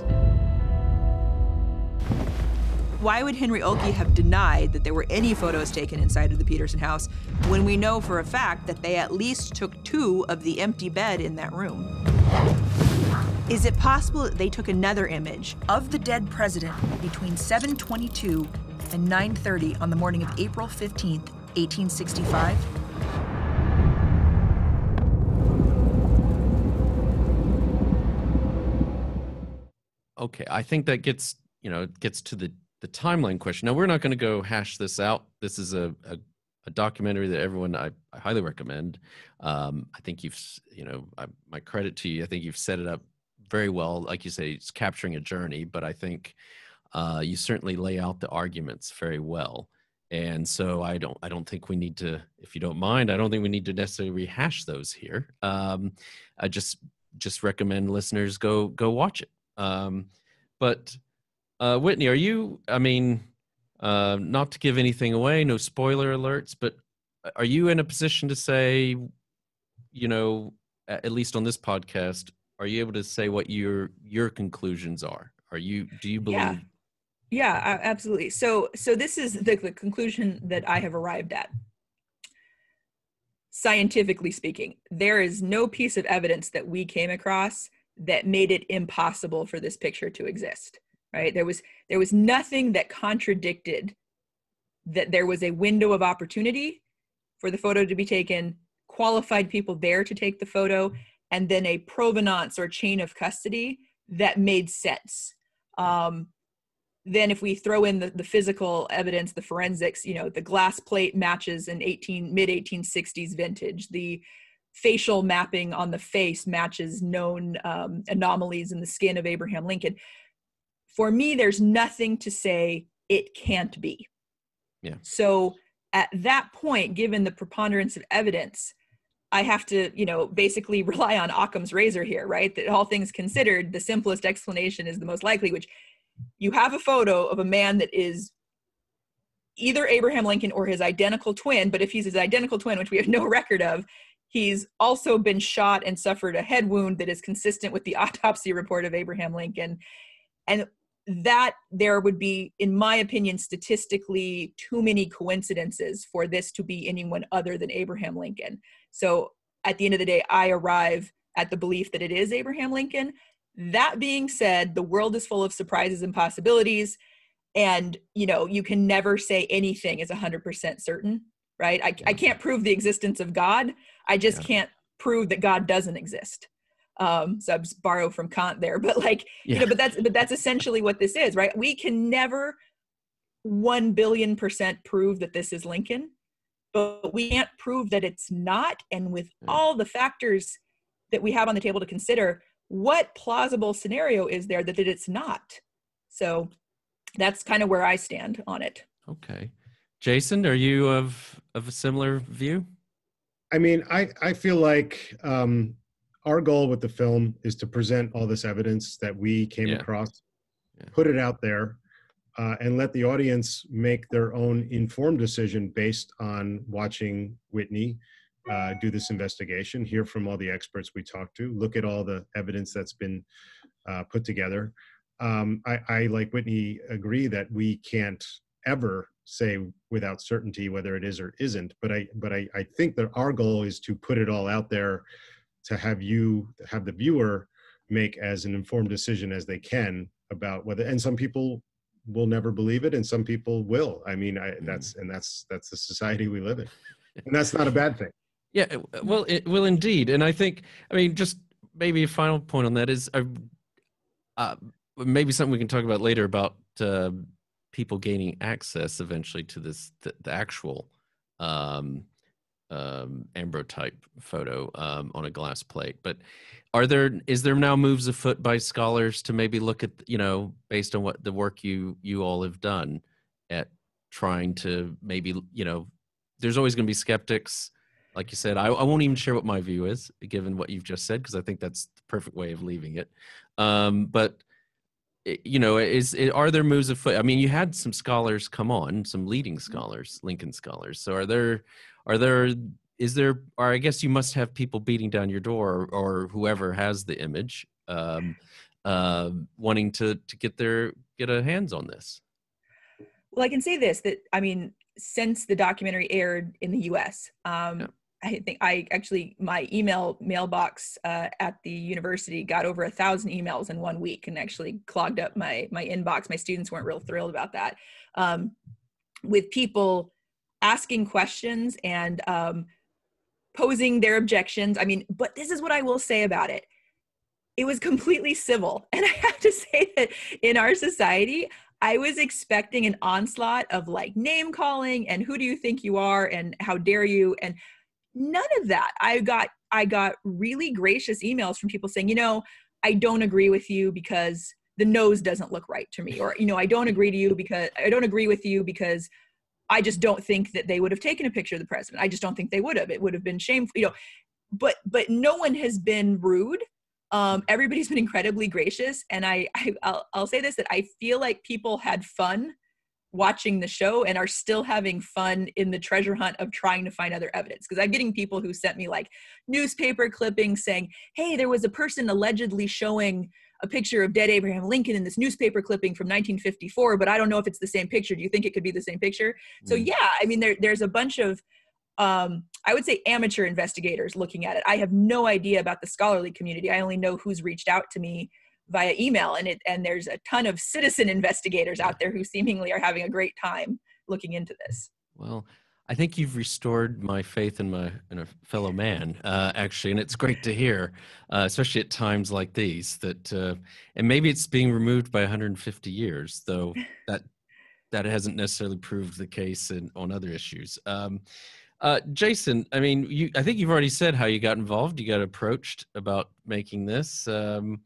Why would Henry Ulke have denied that there were any photos taken inside of the Peterson House when we know for a fact that they at least took two of the empty bed in that room? Is it possible that they took another image of the dead president between seven twenty-two and nine thirty on the morning of April fifteenth, eighteen sixty-five? Okay, I think that gets, you know, it gets to the, the timeline question. Now, we're not going to go hash this out. This is a, a A documentary that everyone I, I highly recommend. Um, I think you've, you know, I, my credit to you. I think you've set it up very well. Like you say, it's capturing a journey, but I think uh, you certainly lay out the arguments very well. And so I don't, I don't think we need to, if you don't mind, I don't think we need to necessarily rehash those here. Um, I just, just recommend listeners go, go watch it. Um, but uh, Whitney, are you? I mean. Uh, not to give anything away, no spoiler alerts, but are you in a position to say, you know, at least on this podcast, are you able to say what your your conclusions are? Are you, do you believe? Yeah, yeah, absolutely. So, so this is the, the conclusion that I have arrived at. Scientifically speaking, there is no piece of evidence that we came across that made it impossible for this picture to exist. Right? There was, there was nothing that contradicted that there was a window of opportunity for the photo to be taken, qualified people there to take the photo, and then a provenance or chain of custody that made sense. Um, then if we throw in the, the physical evidence, the forensics, you know, the glass plate matches an mid eighteen sixties vintage, the facial mapping on the face matches known um, anomalies in the skin of Abraham Lincoln. For me, there's nothing to say it can't be. Yeah. So at that point, given the preponderance of evidence, I have to, you know, basically rely on Occam's razor here, right? That all things considered, the simplest explanation is the most likely, which you have a photo of a man that is either Abraham Lincoln or his identical twin, but if he's his identical twin, which we have no record of, he's also been shot and suffered a head wound that is consistent with the autopsy report of Abraham Lincoln. And that there would be, in my opinion, statistically too many coincidences for this to be anyone other than Abraham Lincoln. So at the end of the day, I arrive at the belief that it is Abraham Lincoln. That being said, the world is full of surprises and possibilities. And, you know, you can never say anything is one hundred percent certain, right? I, yeah. I can't prove the existence of God. I just yeah. can't prove that God doesn't exist. Um, so I just borrow from Kant there, but like, yeah. you know, but that's, but that's essentially what this is, right? We can never one billion percent prove that this is Lincoln, but we can't prove that it's not. And with yeah. all the factors that we have on the table to consider, what plausible scenario is there that, that it's not? So that's kind of where I stand on it. Okay. Jason, are you of, of a similar view? I mean, I, I feel like, um, our goal with the film is to present all this evidence that we came yeah. across, yeah. put it out there, uh, and let the audience make their own informed decision based on watching Whitney uh, do this investigation, hear from all the experts we talked to, look at all the evidence that's been uh, put together. Um, I, I, like Whitney, agree that we can't ever say without certainty whether it is or isn't, but I, but I, I think that our goal is to put it all out there, to have you, have the viewer make as an informed decision as they can about whether, and some people will never believe it and some people will. I mean, I, that's, and that's, that's the society we live in. And that's not a bad thing. Yeah, well, it will indeed. And I think, I mean, just maybe a final point on that is, uh, uh, maybe something we can talk about later about uh, people gaining access eventually to this, the, the actual, um, um, ambrotype photo, um, on a glass plate. But are there, is there now moves afoot by scholars to maybe look at, you know, based on what the work you, you all have done at trying to maybe, you know, there's always going to be skeptics. Like you said, I, I won't even share what my view is given what you've just said, cause I think that's the perfect way of leaving it. Um, but it, you know, is it, are there moves afoot? I mean, you had some scholars come on, some leading scholars, Lincoln scholars. So are there, Are there, is there, or I guess you must have people beating down your door or, or whoever has the image um, uh, wanting to, to get their, get a hands on this? Well, I can say this, that, I mean, since the documentary aired in the U S, um, yeah. I think I actually, my email mailbox uh, at the university got over a thousand emails in one week and actually clogged up my, my inbox. My students weren't real thrilled about that. Um, with people asking questions and um, posing their objections. I mean, but this is what I will say about it. It was completely civil. And I have to say that in our society, I was expecting an onslaught of like name calling and who do you think you are and how dare you? And none of that. I got, I got really gracious emails from people saying, you know, I don't agree with you because the nose doesn't look right to me. Or, you know, I don't agree to you because I don't agree with you because I just don't think that they would have taken a picture of the president. I just don't think they would have. It would have been shameful, you know. But but no one has been rude. Um, everybody's been incredibly gracious, and I, I I'll, I'll say this, that I feel like people had fun watching the show and are still having fun in the treasure hunt of trying to find other evidence. Because I'm getting people who sent me like newspaper clippings saying, "Hey, there was a person allegedly showing a picture of dead Abraham Lincoln in this newspaper clipping from nineteen fifty-four, but I don't know if it's the same picture. Do you think it could be the same picture?" Mm. So yeah, I mean, there, there's a bunch of, um, I would say amateur investigators looking at it. I have no idea about the scholarly community. I only know who's reached out to me via email, and it, and there's a ton of citizen investigators out there who seemingly are having a great time looking into this. Well, I think you've restored my faith in my in a fellow man, uh, actually, and it's great to hear, uh, especially at times like these. That uh, and maybe it's being removed by one hundred fifty years, though that that hasn't necessarily proved the case in, on other issues. Um, uh, Jason, I mean, you, I think you've already said how you got involved. You got approached about making this um,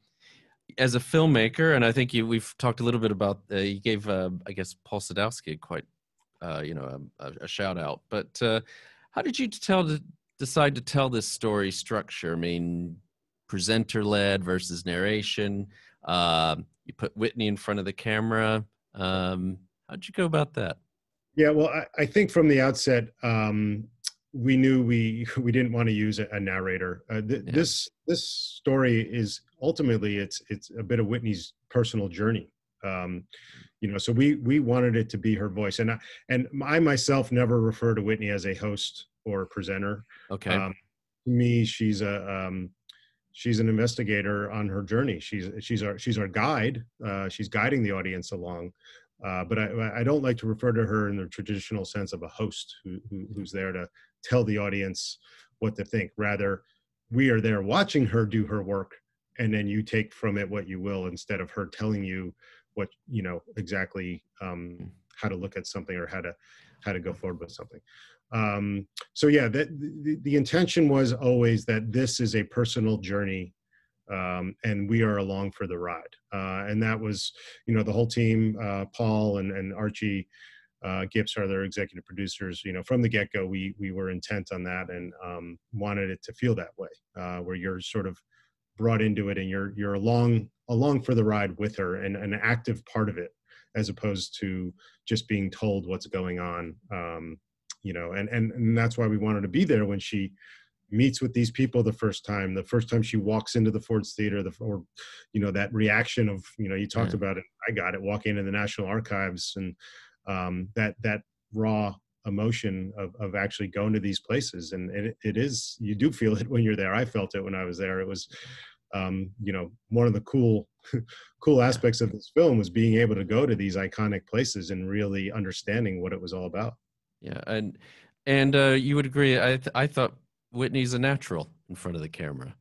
as a filmmaker, and I think you, we've talked a little bit about. Uh, you gave, uh, I guess, Paul Sadowski quite. Uh, you know, a, a shout out. But uh, how did you tell to decide to tell this story structure? I mean, presenter led versus narration. Uh, you put Whitney in front of the camera. Um, how'd you go about that? Yeah, well, I, I think from the outset, um, we knew we we didn't want to use a, a narrator. Uh, th yeah. This this story is ultimately it's it's a bit of Whitney's personal journey. Um, you know, so we, we wanted it to be her voice, and I, and I myself never refer to Whitney as a host or a presenter. Okay. Um, to me, she's a, um, she's an investigator on her journey. She's, she's our, she's our guide. Uh, she's guiding the audience along. Uh, but I, I don't like to refer to her in the traditional sense of a host who, who, who's there to tell the audience what to think. Rather, we are there watching her do her work, and then you take from it what you will, instead of her telling you what, you know, exactly um, how to look at something or how to, how to go forward with something. Um, so yeah, that, the, the intention was always that this is a personal journey, um, and we are along for the ride. Uh, and that was, you know, the whole team, uh, Paul and, and Archie uh, Gibbs are their executive producers. You know, from the get-go, we, we were intent on that, and um, wanted it to feel that way, uh, where you're sort of brought into it and you're, you're along, along for the ride with her, and an active part of it, as opposed to just being told what's going on. Um, you know, and, and, and that's why we wanted to be there when she meets with these people the first time, the first time she walks into the Ford's Theater, the, or, you know, that reaction of, you know, you talked yeah. about it, I got it, walking into the National Archives, and um, that, that raw emotion of, of actually going to these places. And it, it is, you do feel it when you're there. I felt it when I was there. It was, um, you know, one of the cool, cool aspects of this film was being able to go to these iconic places and really understanding what it was all about. Yeah. And, and, uh, you would agree. I, th I thought Whitney's a natural in front of the camera.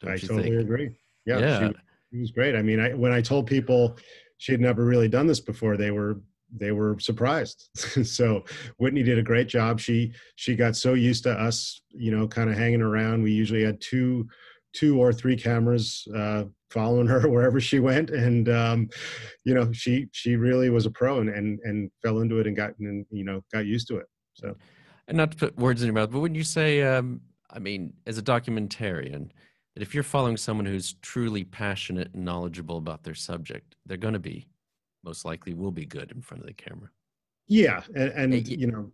Don't I totally think? agree. Yeah. yeah. She, she was great. I mean, I, when I told people she had never really done this before, they were, they were surprised. So Whitney did a great job. She, she got so used to us, you know, kind of hanging around. We usually had two, two or three cameras, uh, following her wherever she went. And, um, you know, she, she really was a pro, and, and, and fell into it and got, and, you know, got used to it. So, and not to put words in your mouth, but wouldn't you say, um, I mean, as a documentarian, that if you're following someone who's truly passionate and knowledgeable about their subject, they're going to be, most likely will be good in front of the camera. Yeah. And, and hey, you know,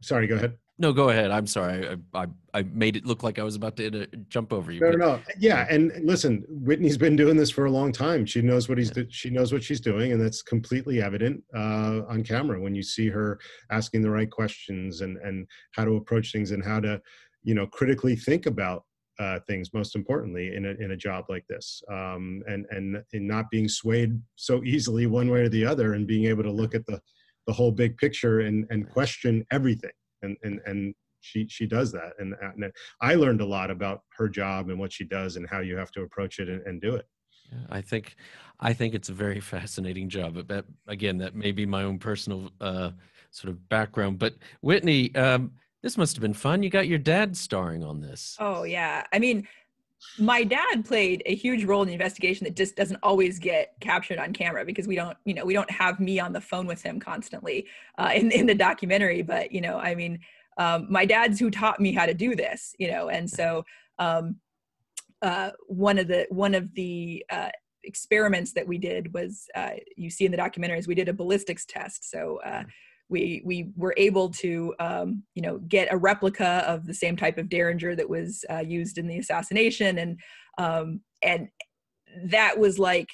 sorry, go ahead. No, go ahead. I'm sorry. I, I, I made it look like I was about to uh, jump over you. No, but, no. Yeah. And listen, Whitney's been doing this for a long time. She knows what he's, yeah. she knows what she's doing. And that's completely evident uh, on camera when you see her asking the right questions, and, and how to approach things, and how to, you know, critically think about Uh, things, most importantly, in a, in a job like this, um, and, and in not being swayed so easily one way or the other, and being able to look at the, the whole big picture and, and question everything. And, and, and she, she does that. And, and I learned a lot about her job and what she does and how you have to approach it and, and do it. Yeah, I think, I think it's a very fascinating job. But again, that may be my own personal uh, sort of background, but Whitney, um, this must have been fun. You got your dad starring on this. Oh, yeah. I mean, my dad played a huge role in the investigation that just doesn't always get captured on camera, because we don't, you know, we don't have me on the phone with him constantly uh, in, in the documentary. But, you know, I mean, um, my dad's who taught me how to do this, you know. And so um, uh, one of the, one of the uh, experiments that we did was, uh, you see in the documentaries, we did a ballistics test. So, uh, We, we were able to, um, you know, get a replica of the same type of Derringer that was uh, used in the assassination. And, um, and that was like,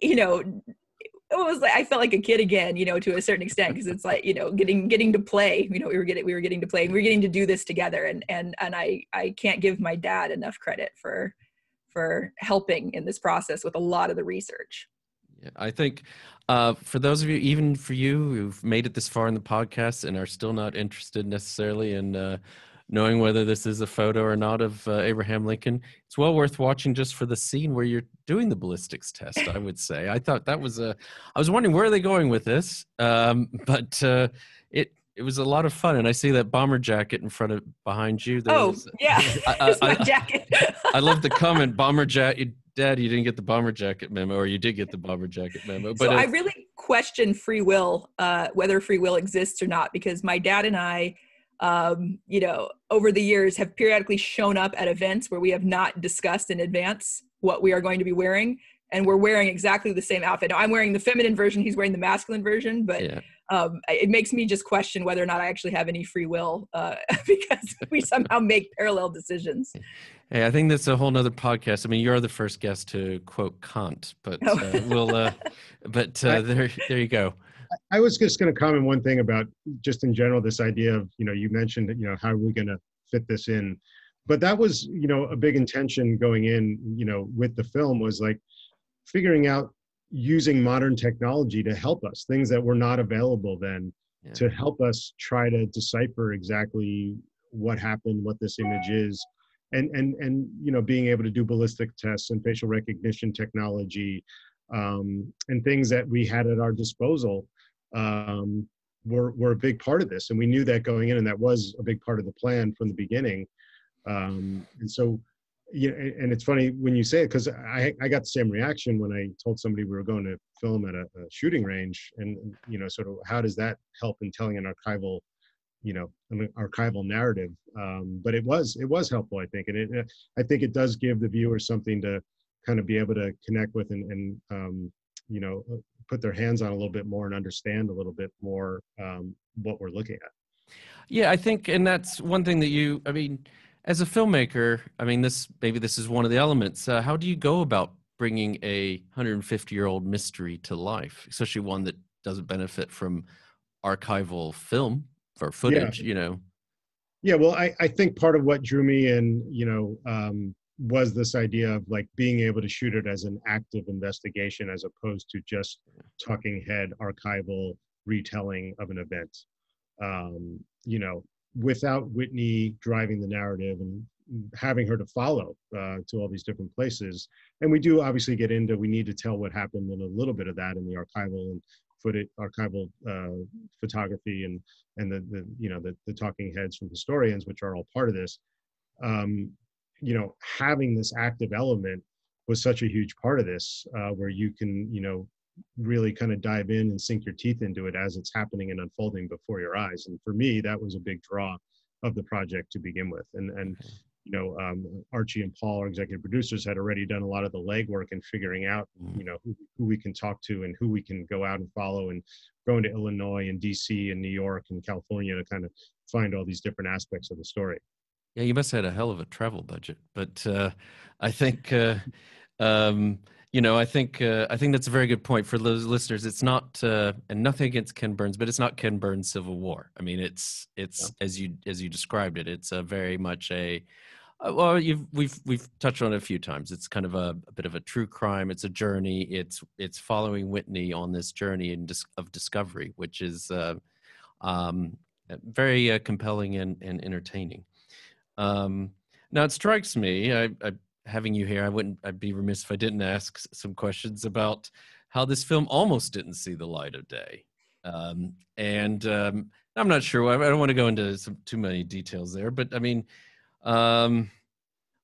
you know, it was like, I felt like a kid again, you know, to a certain extent, because it's like, you know, getting, getting to play, you know, we were getting, we were getting to play and we were getting to do this together. And, and, and I, I can't give my dad enough credit for, for helping in this process with a lot of the research. Yeah, I think uh, for those of you, even for you who've made it this far in the podcast and are still not interested necessarily in uh, knowing whether this is a photo or not of uh, Abraham Lincoln, it's well worth watching just for the scene where you're doing the ballistics test, I would say. I thought that was a, I was wondering where are they going with this, um, but uh, it, It was a lot of fun, and I see that bomber jacket in front of behind you. There oh, was, yeah, I, it's I, my I, jacket. I love the comment, bomber jacket. Dad, you didn't get the bomber jacket memo, or you did get the bomber jacket memo. But so I really question free will, uh, whether free will exists or not, because my dad and I, um, you know, over the years have periodically shown up at events where we have not discussed in advance what we are going to be wearing, and we're wearing exactly the same outfit. Now, I'm wearing the feminine version, he's wearing the masculine version, but... Yeah. Um, it makes me just question whether or not I actually have any free will, uh, because we somehow make parallel decisions. Hey, I think that's a whole nother podcast. I mean, you're the first guest to quote Kant, but oh. uh, we'll, uh, but uh, there, there you go. I was just going to comment one thing about just in general, this idea of, you know, you mentioned, you know, how are we going to fit this in? But that was, you know, a big intention going in, you know, with the film was like figuring out using modern technology to help us, things that were not available then, yeah. to help us try to decipher exactly what happened, what this image is, and and and you know, being able to do ballistic tests and facial recognition technology, um, and things that we had at our disposal um, were were a big part of this, and we knew that going in, and that was a big part of the plan from the beginning, um, and so. Yeah, and it's funny when you say it, because I, I got the same reaction when I told somebody we were going to film at a, a shooting range, and, you know, sort of how does that help in telling an archival, you know, an archival narrative? Um, but it was, it was helpful, I think. And it, I think it does give the viewer something to kind of be able to connect with and, and um, you know, put their hands on a little bit more and understand a little bit more um, what we're looking at. Yeah, I think, and that's one thing that you, I mean, as a filmmaker, I mean, this maybe this is one of the elements. Uh, how do you go about bringing a one hundred fifty year old mystery to life, especially one that doesn't benefit from archival film or footage? Yeah. You know. Yeah, well, I I think part of what drew me in, you know, um, was this idea of like being able to shoot it as an active investigation as opposed to just talking head archival retelling of an event. Um, you know. Without Whitney driving the narrative and having her to follow uh, to all these different places. And we do obviously get into, we need to tell what happened and a little bit of that in the archival and footage, archival uh, photography and, and the, the, you know, the, the talking heads from historians, which are all part of this. Um, you know, having this active element was such a huge part of this uh, where you can, you know, really kind of dive in and sink your teeth into it as it's happening and unfolding before your eyes. And for me, that was a big draw of the project to begin with. And, and you know, um, Archie and Paul, our executive producers, had already done a lot of the legwork in figuring out, you know, who, who we can talk to and who we can go out and follow, and going to Illinois and D C and New York and California to kind of find all these different aspects of the story. Yeah, you must have had a hell of a travel budget, but uh, I think... Uh, um, You know, I think uh, I think that's a very good point for those listeners. It's not, uh, and nothing against Ken Burns, but it's not Ken Burns' Civil War. I mean, it's it's yeah. as you as you described it. It's a very much a uh, well, you've, we've we've touched on it a few times. It's kind of a, a bit of a true crime. It's a journey. It's it's following Whitney on this journey in dis of discovery, which is uh, um, very uh, compelling and and entertaining. Um, now it strikes me, I. I having you here, I wouldn't, I'd be remiss if I didn't ask some questions about how this film almost didn't see the light of day. Um, and um, I'm not sure, I don't want to go into some, too many details there, but I mean, um,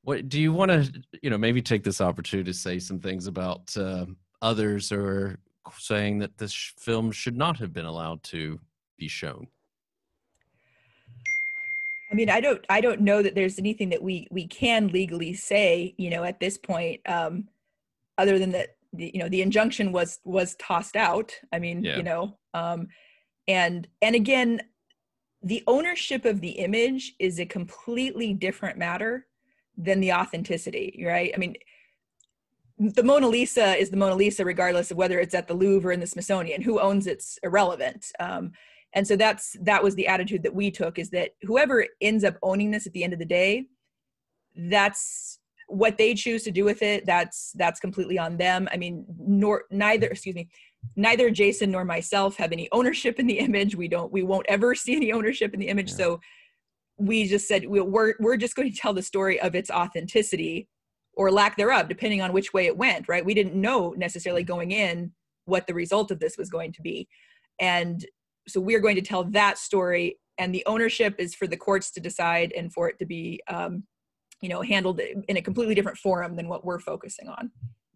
what do you want to, you know, maybe take this opportunity to say some things about uh, others or saying that this sh film should not have been allowed to be shown? I mean, I don't, I don't know that there's anything that we, we can legally say, you know, at this point, um, other than that, the, you know, the injunction was, was tossed out. I mean, yeah. you know, um, and, and again, the ownership of the image is a completely different matter than the authenticity, right? I mean, the Mona Lisa is the Mona Lisa, regardless of whether it's at the Louvre or in the Smithsonian. Who owns it's irrelevant. Um, And so that's, that was the attitude that we took, is that whoever ends up owning this at the end of the day, that's What they choose to do with it, that's that's completely on them. I mean, nor neither, excuse me, neither Jason nor myself have any ownership in the image. We don't, we won't ever see any ownership in the image. Yeah. So we just said, we're, we're just going to tell the story of its authenticity or lack thereof, depending on which way it went, right? We didn't know necessarily going in what the result of this was going to be. And so we're going to tell that story, and the ownership is for the courts to decide and for it to be, um, you know, handled in a completely different forum than what we're focusing on.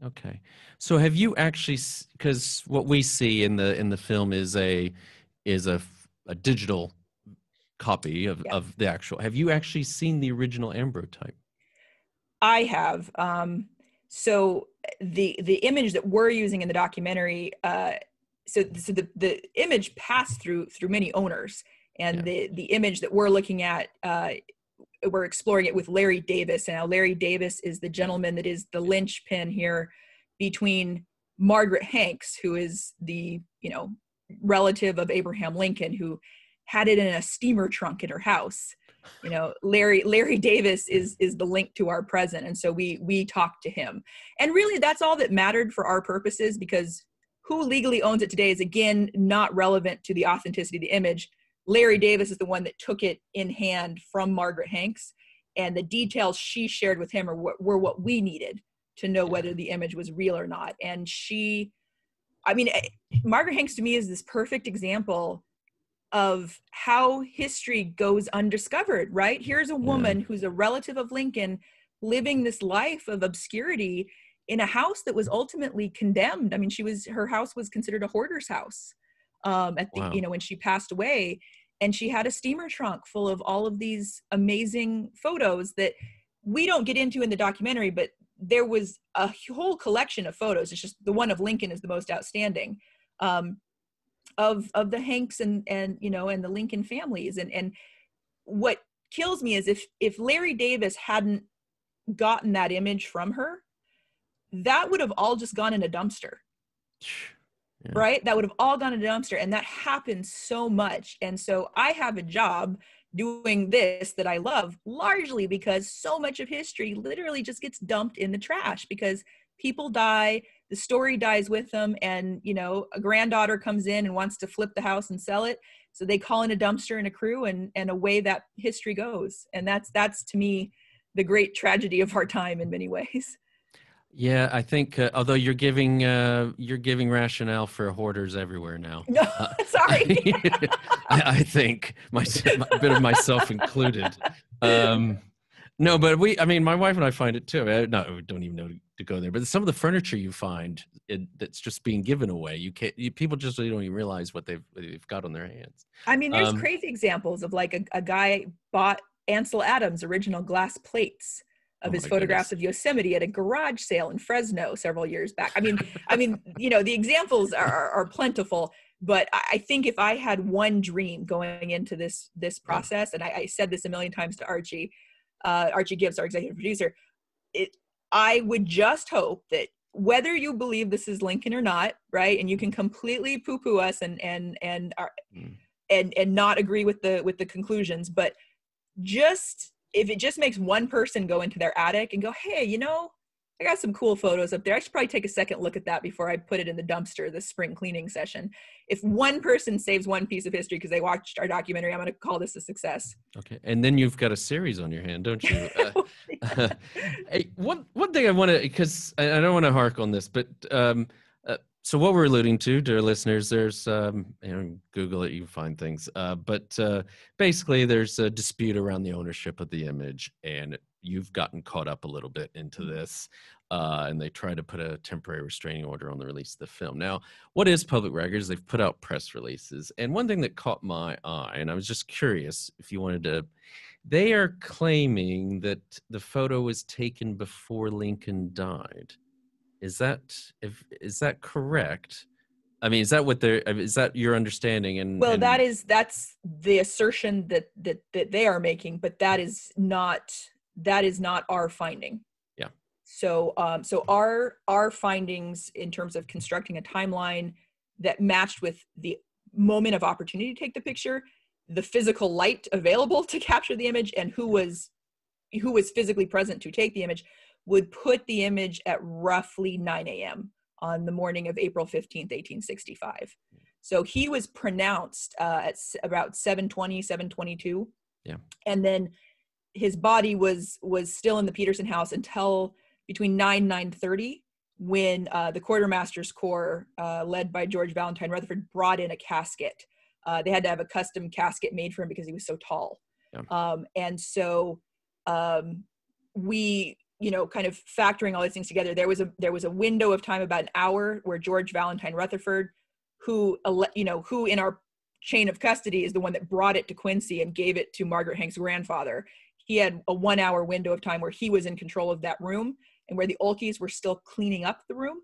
Okay. So have you actually, because what we see in the, in the film is a, is a, a digital copy of, yeah. of the actual, have you actually seen the original ambrotype? I have. Um, so the, the image that we're using in the documentary, uh, so, so the, the image passed through, through many owners, and yeah. the, the image that we're looking at, uh, we're exploring it with Larry Davis. And now Larry Davis is the gentleman that is the linchpin here between Margaret Hanks, who is the, you know, relative of Abraham Lincoln, who had it in a steamer trunk at her house. You know, Larry, Larry Davis is, is the link to our present. And so we, we talked to him, and really that's all that mattered for our purposes, because who legally owns it today is again, not relevant to the authenticity of the image. Larry Davis is the one that took it in hand from Margaret Hanks, and the details she shared with him are what, were what we needed to know whether the image was real or not. And she, I mean, Margaret Hanks to me is this perfect example of how history goes undiscovered, right? Here's a woman who's a relative of Lincoln living this life of obscurity in a house that was ultimately condemned. I mean, she was, her house was considered a hoarder's house. Um, at the, wow. you know, when she passed away, and she had a steamer trunk full of all of these amazing photos that we don't get into in the documentary, but there was a whole collection of photos. It's just the one of Lincoln is the most outstanding, um, of, of the Hanks and, and, you know, and the Lincoln families. And, and what kills me is if, if Larry Davis hadn't gotten that image from her, that would have all just gone in a dumpster. Yeah. Right? That would have all gone in a dumpster. And that happens so much. And so I have a job doing this that I love, largely because so much of history literally just gets dumped in the trash because people die, the story dies with them. And, you know, a granddaughter comes in and wants to flip the house and sell it. So they call in a dumpster and a crew, and, and away that history goes. And that's, that's to me, the great tragedy of our time in many ways. Yeah, I think uh, although you're giving uh, you're giving rationale for hoarders everywhere now. No, uh, sorry. I, I think my, a bit of myself included. Um, no, but we, I mean, my wife and I find it too. I, no, I don't even know to go there. But some of the furniture you find it, that's just being given away. You can't. You, people just really don't even realize what they've they've got on their hands. I mean, there's um, crazy examples of like a, a guy bought Ansel Adams' original glass plates of his oh photographs goodness. of Yosemite at a garage sale in Fresno several years back. I mean, I mean, you know, the examples are, are, are plentiful, but I think if I had one dream going into this, this process, and I, I said this a million times to Archie, uh, Archie Gibbs, our executive producer, it, I would just hope that whether you believe this is Lincoln or not, right? And you can completely poo poo us and, and, and, our, mm. and, and not agree with the, with the conclusions, but just, if it just makes one person go into their attic and go, hey, you know, I got some cool photos up there. I should probably take a second look at that before I put it in the dumpster this spring cleaning session. If one person saves one piece of history because they watched our documentary, I'm going to call this a success. Okay. And then you've got a series on your hand, don't you? Uh, uh, hey, one, one thing I want to, because I, I don't want to hark on this, but um, uh, so what we're alluding to, dear listeners, there's, um, you know, Google it, you can find things. Uh, but uh, basically there's a dispute around the ownership of the image, and you've gotten caught up a little bit into this. Uh, and they try to put a temporary restraining order on the release of the film. Now, what is public records? They've put out press releases. And one thing that caught my eye, and I was just curious if you wanted to, they are claiming that the photo was taken before Lincoln died. Is that, if, is that correct? I mean, is that what they're, is that your understanding? And well, and that is, that's the assertion that, that, that they are making, but that is not, that is not our finding. Yeah. So, um, so our, our findings in terms of constructing a timeline that matched with the moment of opportunity to take the picture, the physical light available to capture the image, and who was, who was physically present to take the image, would put the image at roughly nine A M on the morning of April fifteenth, eighteen sixty-five. So he was pronounced uh, at about seven twenty, seven twenty-two. Yeah. And then his body was, was still in the Peterson house until between nine, nine thirty, when uh, the quartermaster's corps, uh, led by George Valentine Rutherford, brought in a casket. Uh, they had to have a custom casket made for him because he was so tall. Yeah. Um, and so um, we, you know, kind of factoring all these things together, there was a, there was a window of time, about an hour, where George Valentine Rutherford, who, you know, who in our chain of custody is the one that brought it to Quincy and gave it to Margaret Hanks' grandfather. He had a one hour window of time where he was in control of that room and where the Ulkes were still cleaning up the room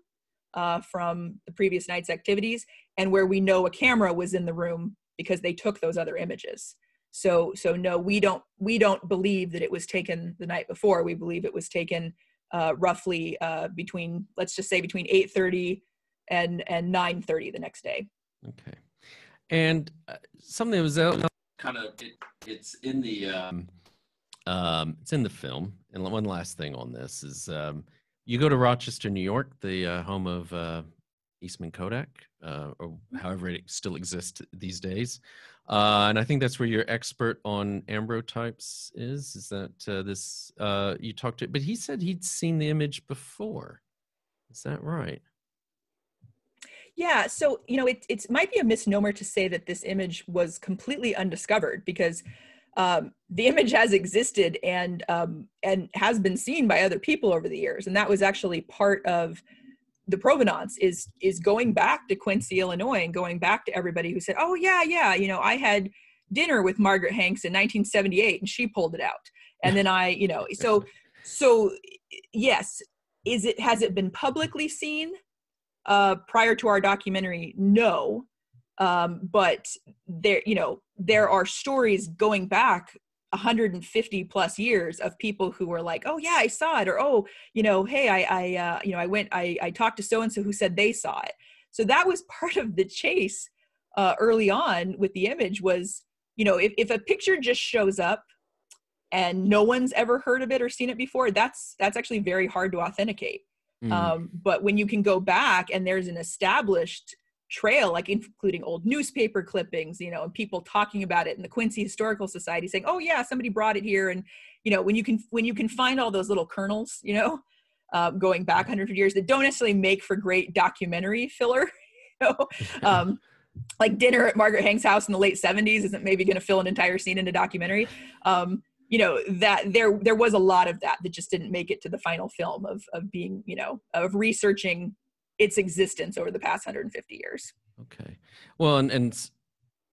uh, from the previous night's activities, and where we know a camera was in the room because they took those other images. So, so no, we don't, we don't believe that it was taken the night before. We believe it was taken uh, roughly uh, between, let's just say between eight thirty and, and nine thirty the next day. Okay. And uh, something that was out, kind of, it, it's in the, um, um, it's in the film. And one last thing on this is um, you go to Rochester, New York, the uh, home of uh, Eastman Kodak, uh, or however it still exists these days. Uh, and I think that's where your expert on ambrotypes is, is that uh, this, uh, you talked to, but he said he'd seen the image before. Is that right? Yeah. So, you know, it it's, might be a misnomer to say that this image was completely undiscovered, because um, the image has existed and, um, and has been seen by other people over the years. And that was actually part of the provenance, is is going back to Quincy, Illinois, and going back to everybody who said, oh yeah, yeah, you know, I had dinner with Margaret Hanks in nineteen seventy-eight and she pulled it out. And then I, you know, so, so yes, is it, has it been publicly seen uh, prior to our documentary? No. Um, but there, you know, there are stories going back one hundred fifty plus years of people who were like, oh yeah, I saw it, or oh, you know, hey, I, I uh, you know, I went, I, I talked to so-and-so who said they saw it. So that was part of the chase uh, early on with the image was, you know, if, if a picture just shows up and no one's ever heard of it or seen it before, that's, that's actually very hard to authenticate. Mm. Um, but when you can go back and there's an established trail, like including old newspaper clippings, you know, and people talking about it in the Quincy Historical Society saying, oh yeah, somebody brought it here. And, you know, when you can, when you can find all those little kernels, you know, um, going back one hundred fifty years that don't necessarily make for great documentary filler, you know, um, like dinner at Margaret Hanks' house in the late seventies isn't maybe going to fill an entire scene in a documentary. Um, you know, that there, there was a lot of that that just didn't make it to the final film of, of being, you know, of researching its existence over the past one hundred fifty years. Okay. Well, and, and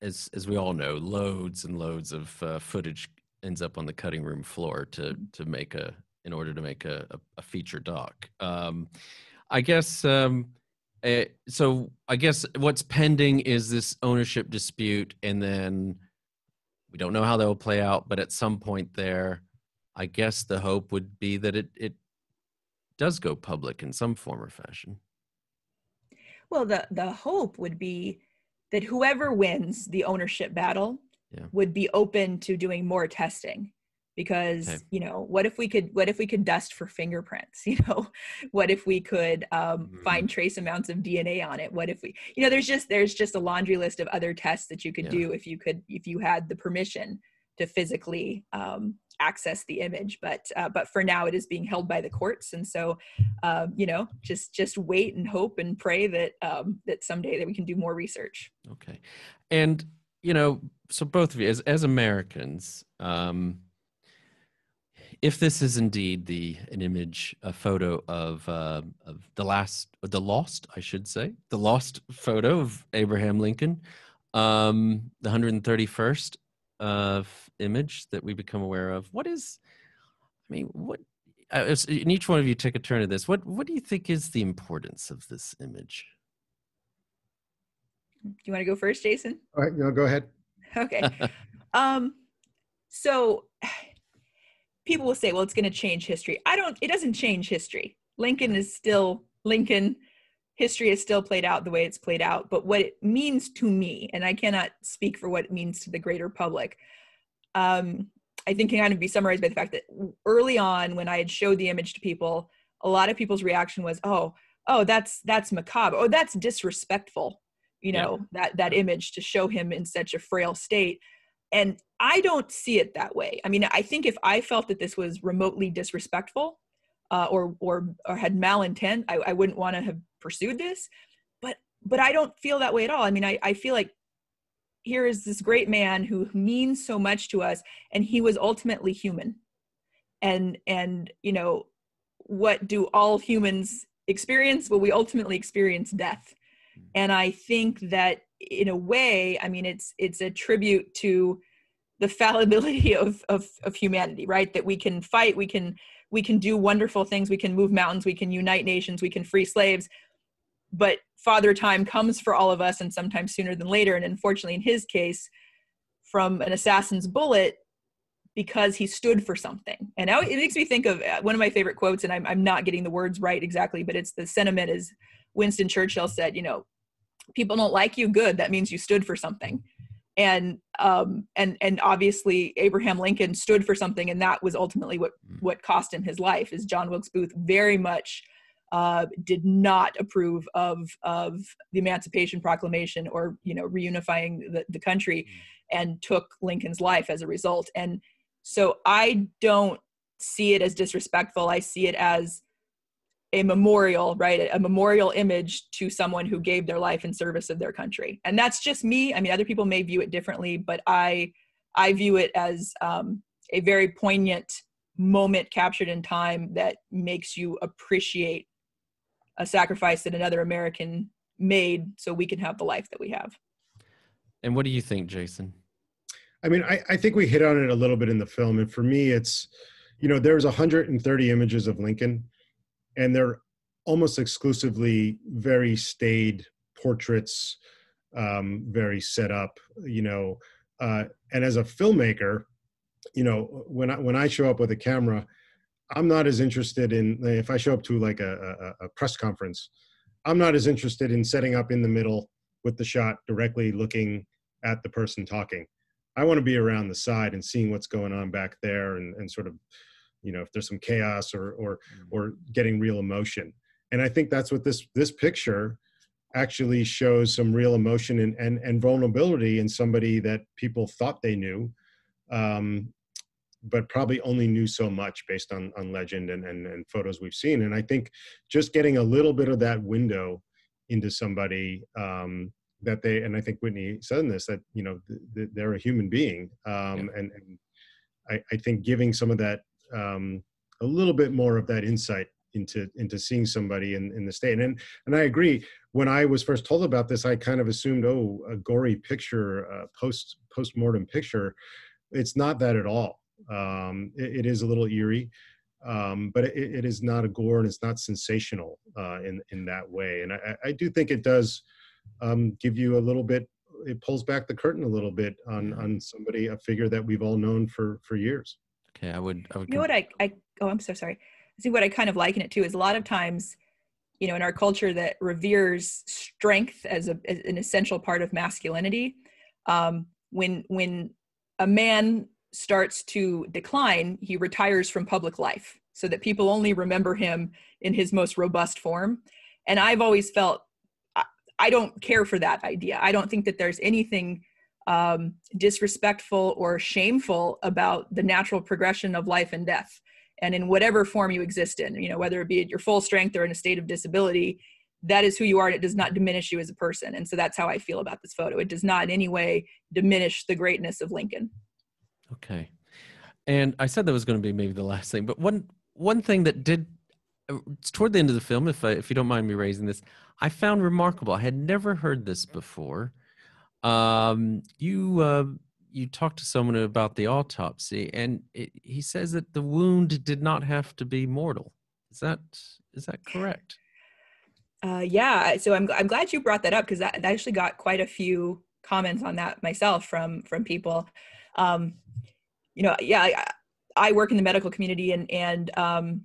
as, as we all know, loads and loads of uh, footage ends up on the cutting room floor to, to make a, in order to make a, a feature doc. Um, I guess, um, it, so I guess what's pending is this ownership dispute, and then we don't know how that will play out, but at some point there, I guess the hope would be that it, it does go public in some form or fashion. Well, the, the hope would be that whoever wins the ownership battle yeah. would be open to doing more testing, because, okay. you know, what if we could, what if we could dust for fingerprints, you know, what if we could um, mm-hmm. find trace amounts of D N A on it? What if we, you know, there's just, there's just a laundry list of other tests that you could yeah. do if you could, if you had the permission to physically um, access the image. But, uh, but for now it is being held by the courts. And so, uh, you know, just, just wait and hope and pray that, um, that someday that we can do more research. Okay. And, you know, so both of you as, as Americans, um, if this is indeed the, an image, a photo of, uh, of the last, the lost, I should say, the lost photo of Abraham Lincoln, um, the one hundred thirty-first, of image that we become aware of. What is, I mean, what, and each one of you take a turn at this. What, what do you think is the importance of this image? Do you want to go first, Jason? All right, no, go ahead. Okay. um, so people will say, well, it's going to change history. I don't, it doesn't change history. Lincoln is still Lincoln. History is still played out the way it's played out, but what it means to me, and I cannot speak for what it means to the greater public, um, I think can kind of be summarized by the fact that early on when I had showed the image to people, a lot of people's reaction was, oh, oh, that's, that's macabre. Oh, that's disrespectful, you know, yeah. that, that image to show him in such a frail state. And I don't see it that way. I mean, I think if I felt that this was remotely disrespectful uh, or, or, or had malintent, I, I wouldn't want to have pursued this, but, but I don't feel that way at all. I mean, I, I feel like here is this great man who means so much to us, and he was ultimately human. And, and, you know, what do all humans experience? Well, we ultimately experience death. And I think that in a way, I mean, it's, it's a tribute to the fallibility of, of, of humanity, right? That we can fight, we can, we can do wonderful things. We can move mountains, we can unite nations, we can free slaves, but Father Time comes for all of us, and sometimes sooner than later. And unfortunately, in his case, from an assassin's bullet, because he stood for something. And now it makes me think of one of my favorite quotes, and I'm, I'm not getting the words right exactly, but it's the sentiment is Winston Churchill said, you know, people don't like you, good, that means you stood for something. And, um, and, and obviously Abraham Lincoln stood for something, and that was ultimately what, what cost him his life. Is John Wilkes Booth very much Uh, did not approve of of the Emancipation Proclamation or, you know, reunifying the, the country, and took Lincoln's life as a result. And so I don't see it as disrespectful. I see it as a memorial, right? A memorial image to someone who gave their life in service of their country. And that's just me. I mean, other people may view it differently, but I, I view it as um, a very poignant moment captured in time that makes you appreciate a sacrifice that another American made so we can have the life that we have. And what do you think, Jason? I mean, I, I think we hit on it a little bit in the film. And for me, it's, you know, there's one hundred thirty images of Lincoln, and they're almost exclusively very staid portraits, um, very set up, you know. Uh, and as a filmmaker, you know, when I, when I show up with a camera, I'm not as interested in, if I show up to like a, a, a press conference, I'm not as interested in setting up in the middle with the shot directly looking at the person talking. I want to be around the side and seeing what's going on back there, and, and sort of, you know, if there's some chaos or, or, or getting real emotion. And I think that's what this, this picture actually shows, some real emotion and, and, and vulnerability in somebody that people thought they knew, um, but probably only knew so much based on, on legend and, and, and photos we've seen. And I think just getting a little bit of that window into somebody um, that they, and I think Whitney said in this, that, you know, th th they're a human being. Um, yeah. And, and I, I think giving some of that, um, a little bit more of that insight into, into seeing somebody in, in the state. And, and, and I agree, when I was first told about this, I kind of assumed, oh, a gory picture, a post, post-mortem picture. It's not that at all. Um, it, it is a little eerie, um, but it, it is not a gore, and it's not sensational uh, in, in that way. And I, I do think it does um, give you a little bit, it pulls back the curtain a little bit on, on somebody, a figure that we've all known for, for years. Okay, I would, I would you know what I, I, oh, I'm so sorry. See, what I kind of liken it to is a lot of times, you know, in our culture that reveres strength as, a, as an essential part of masculinity, um, when, when a man starts to decline, he retires from public life so that people only remember him in his most robust form. And I've always felt, I, I don't care for that idea. I don't think that there's anything um, disrespectful or shameful about the natural progression of life and death. And in whatever form you exist in, you know, whether it be at your full strength or in a state of disability, that is who you are, and it does not diminish you as a person. And so that's how I feel about this photo. It does not in any way diminish the greatness of Lincoln. Okay. And I said that was going to be maybe the last thing, but one, one thing that did toward the end of the film, if I, if you don't mind me raising this, I found remarkable. I had never heard this before. Um, you, uh, you talked to someone about the autopsy, and it, he says that the wound did not have to be mortal. Is that, is that correct? Uh, yeah. So I'm, I'm glad you brought that up, because I actually got quite a few comments on that myself from, from people. Um, you know, yeah, I, I work in the medical community, and, and, um,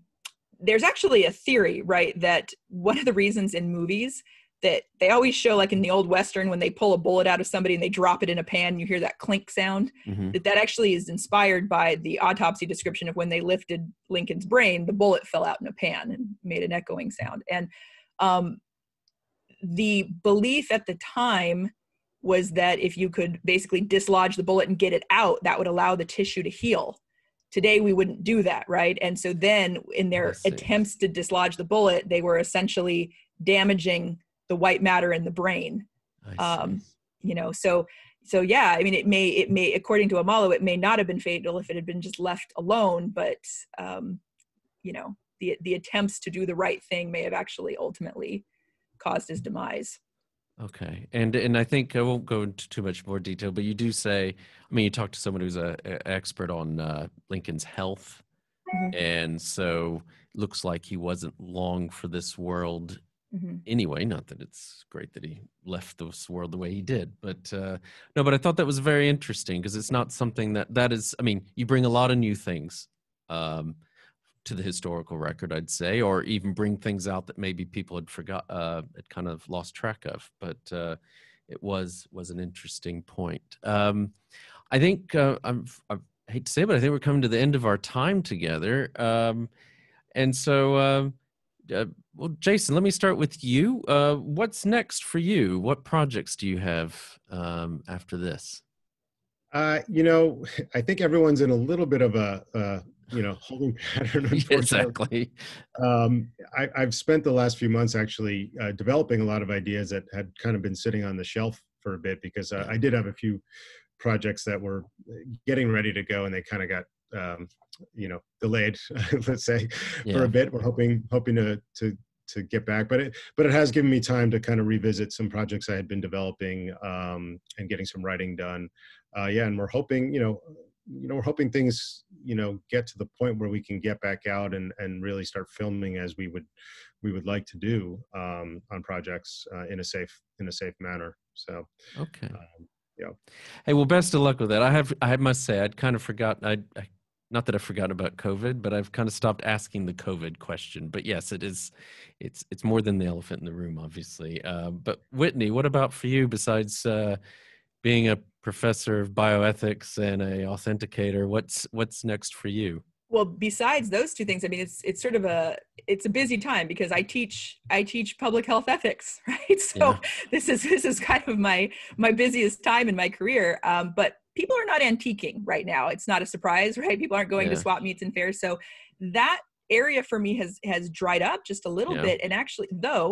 there's actually a theory, right, that one of the reasons in movies that they always show, like in the old Western, when they pull a bullet out of somebody and they drop it in a pan, and you hear that clink sound, mm-hmm. that that actually is inspired by the autopsy description of when they lifted Lincoln's brain, the bullet fell out in a pan and made an echoing sound. And um, the belief at the time was that if you could basically dislodge the bullet and get it out, that would allow the tissue to heal. Today, we wouldn't do that, right? And so then in their attempts to dislodge the bullet, they were essentially damaging the white matter in the brain. Um, you know, so, so yeah, I mean, it may, it may, according to Amalo, it may not have been fatal if it had been just left alone, but, um, you know, the, the attempts to do the right thing may have actually ultimately caused his demise. Okay. And, and I think I won't go into too much more detail, but you do say, I mean, you talk to someone who's a, a expert on uh, Lincoln's health. Mm-hmm. And so looks like he wasn't long for this world. Mm-hmm. Anyway, not that it's great that he left this world the way he did, but uh, no, but I thought that was very interesting because it's not something that that is, I mean, you bring a lot of new things um, to the historical record, I'd say, or even bring things out that maybe people had forgot, uh, had kind of lost track of, but uh, it was, was an interesting point. Um, I think, uh, I'm, I hate to say it, but I think we're coming to the end of our time together. Um, and so, uh, Uh, well, Jason, let me start with you. Uh, what's next for you? What projects do you have um, after this? Uh, you know, I think everyone's in a little bit of a, uh, you know, holding pattern. Exactly. Um, I, I've spent the last few months actually uh, developing a lot of ideas that had kind of been sitting on the shelf for a bit because uh, I did have a few projects that were getting ready to go and they kind of got um, you know, delayed, let's say, yeah. for a bit. We're hoping, hoping to, to, to get back, but it, but it has given me time to kind of revisit some projects I had been developing, um, and getting some writing done. Uh, yeah. And we're hoping, you know, you know, we're hoping things, you know, get to the point where we can get back out and, and really start filming as we would, we would like to do, um, on projects, uh, in a safe, in a safe manner. So, okay. Um, yeah. Hey, well, best of luck with that. I have, I must say, I'd kind of forgotten. I, I Not that I forgot about COVID, but I've kind of stopped asking the COVID question. But yes, it is, it's it's more than the elephant in the room, obviously. Uh, but Whitney, what about for you? Besides uh, being a professor of bioethics and a authenticator, what's what's next for you? Well, besides those two things, I mean, it's it's sort of a it's a busy time because I teach I teach public health ethics, right? So yeah. this is this is kind of my my busiest time in my career, um, but. People are not antiquing right now. It's not a surprise, right? People aren't going yeah. to swap meets and fairs. So that area for me has has dried up just a little yeah. bit. And actually, though,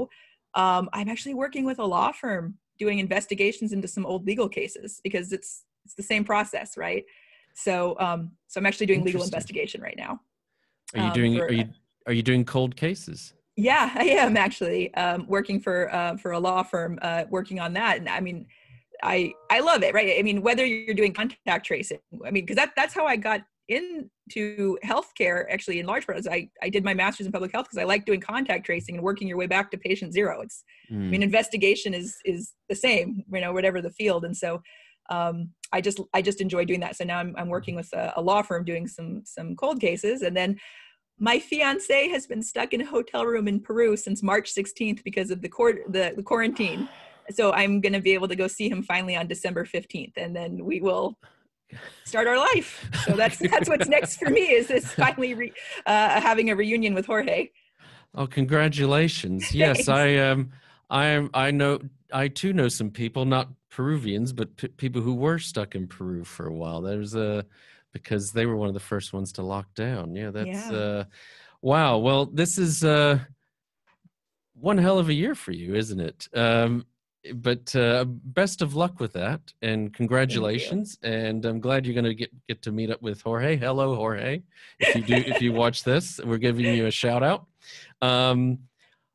um, I'm actually working with a law firm doing investigations into some old legal cases because it's it's the same process, right? So um, so I'm actually doing legal investigation right now. Are you doing um, for, are you are you doing cold cases? Yeah, I am actually um, working for uh, for a law firm, uh, working on that. And I mean. I, I love it, right? I mean, whether you're doing contact tracing, I mean, because that, that's how I got into healthcare, actually, in large part, is I, I did my master's in public health because I like doing contact tracing and working your way back to patient zero. It's, mm. I mean, investigation is is the same, you know, whatever the field. And so um, I just I just enjoy doing that. So now I'm, I'm working with a, a law firm doing some some cold cases. And then my fiance has been stuck in a hotel room in Peru since March sixteenth because of the court, the, the quarantine. So I'm going to be able to go see him finally on December fifteenth, and then we will start our life. So that's that's what's next for me is this finally re, uh, having a reunion with Jorge. Oh, congratulations! Yes, I um, I I know I too know some people, not Peruvians, but p people who were stuck in Peru for a while. There's a because they were one of the first ones to lock down. Yeah, that's yeah. Uh, wow. Well, this is uh, one hell of a year for you, isn't it? Um, But uh, best of luck with that, and congratulations. And I'm glad you're going to get get to meet up with Jorge. Hello, Jorge. If you do, if you watch this, we're giving you a shout out. Um,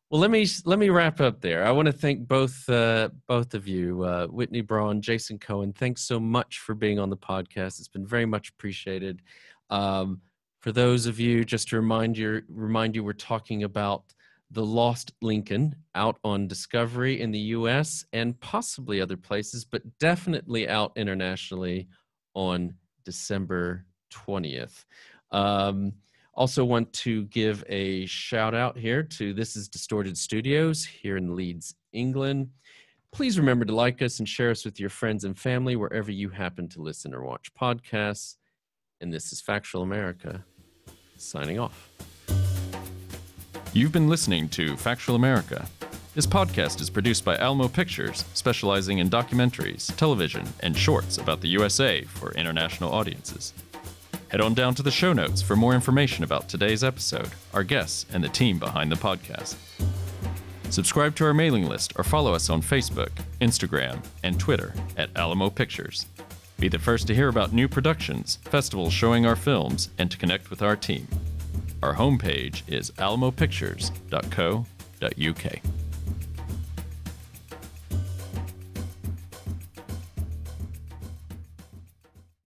well, let me let me wrap up there. I want to thank both uh, both of you, uh, Whitney Braun, Jason Cohen. Thanks so much for being on the podcast. It's been very much appreciated. Um, for those of you, just to remind you, remind you, we're talking about The Lost Lincoln, out on Discovery in the U S and possibly other places, but definitely out internationally on December twentieth. Um, also want to give a shout out here to This is Distorted Studios here in Leeds, England. Please remember to like us and share us with your friends and family wherever you happen to listen or watch podcasts. And this is Factual America, signing off. You've been listening to Factual America. This podcast is produced by Alamo Pictures, specializing in documentaries, television, and shorts about the U S A for international audiences. Head on down to the show notes for more information about today's episode, our guests, and the team behind the podcast. Subscribe to our mailing list or follow us on Facebook, Instagram, and Twitter at Alamo Pictures. Be the first to hear about new productions, festivals showing our films, and to connect with our team. Our homepage is alamo pictures dot co dot U K.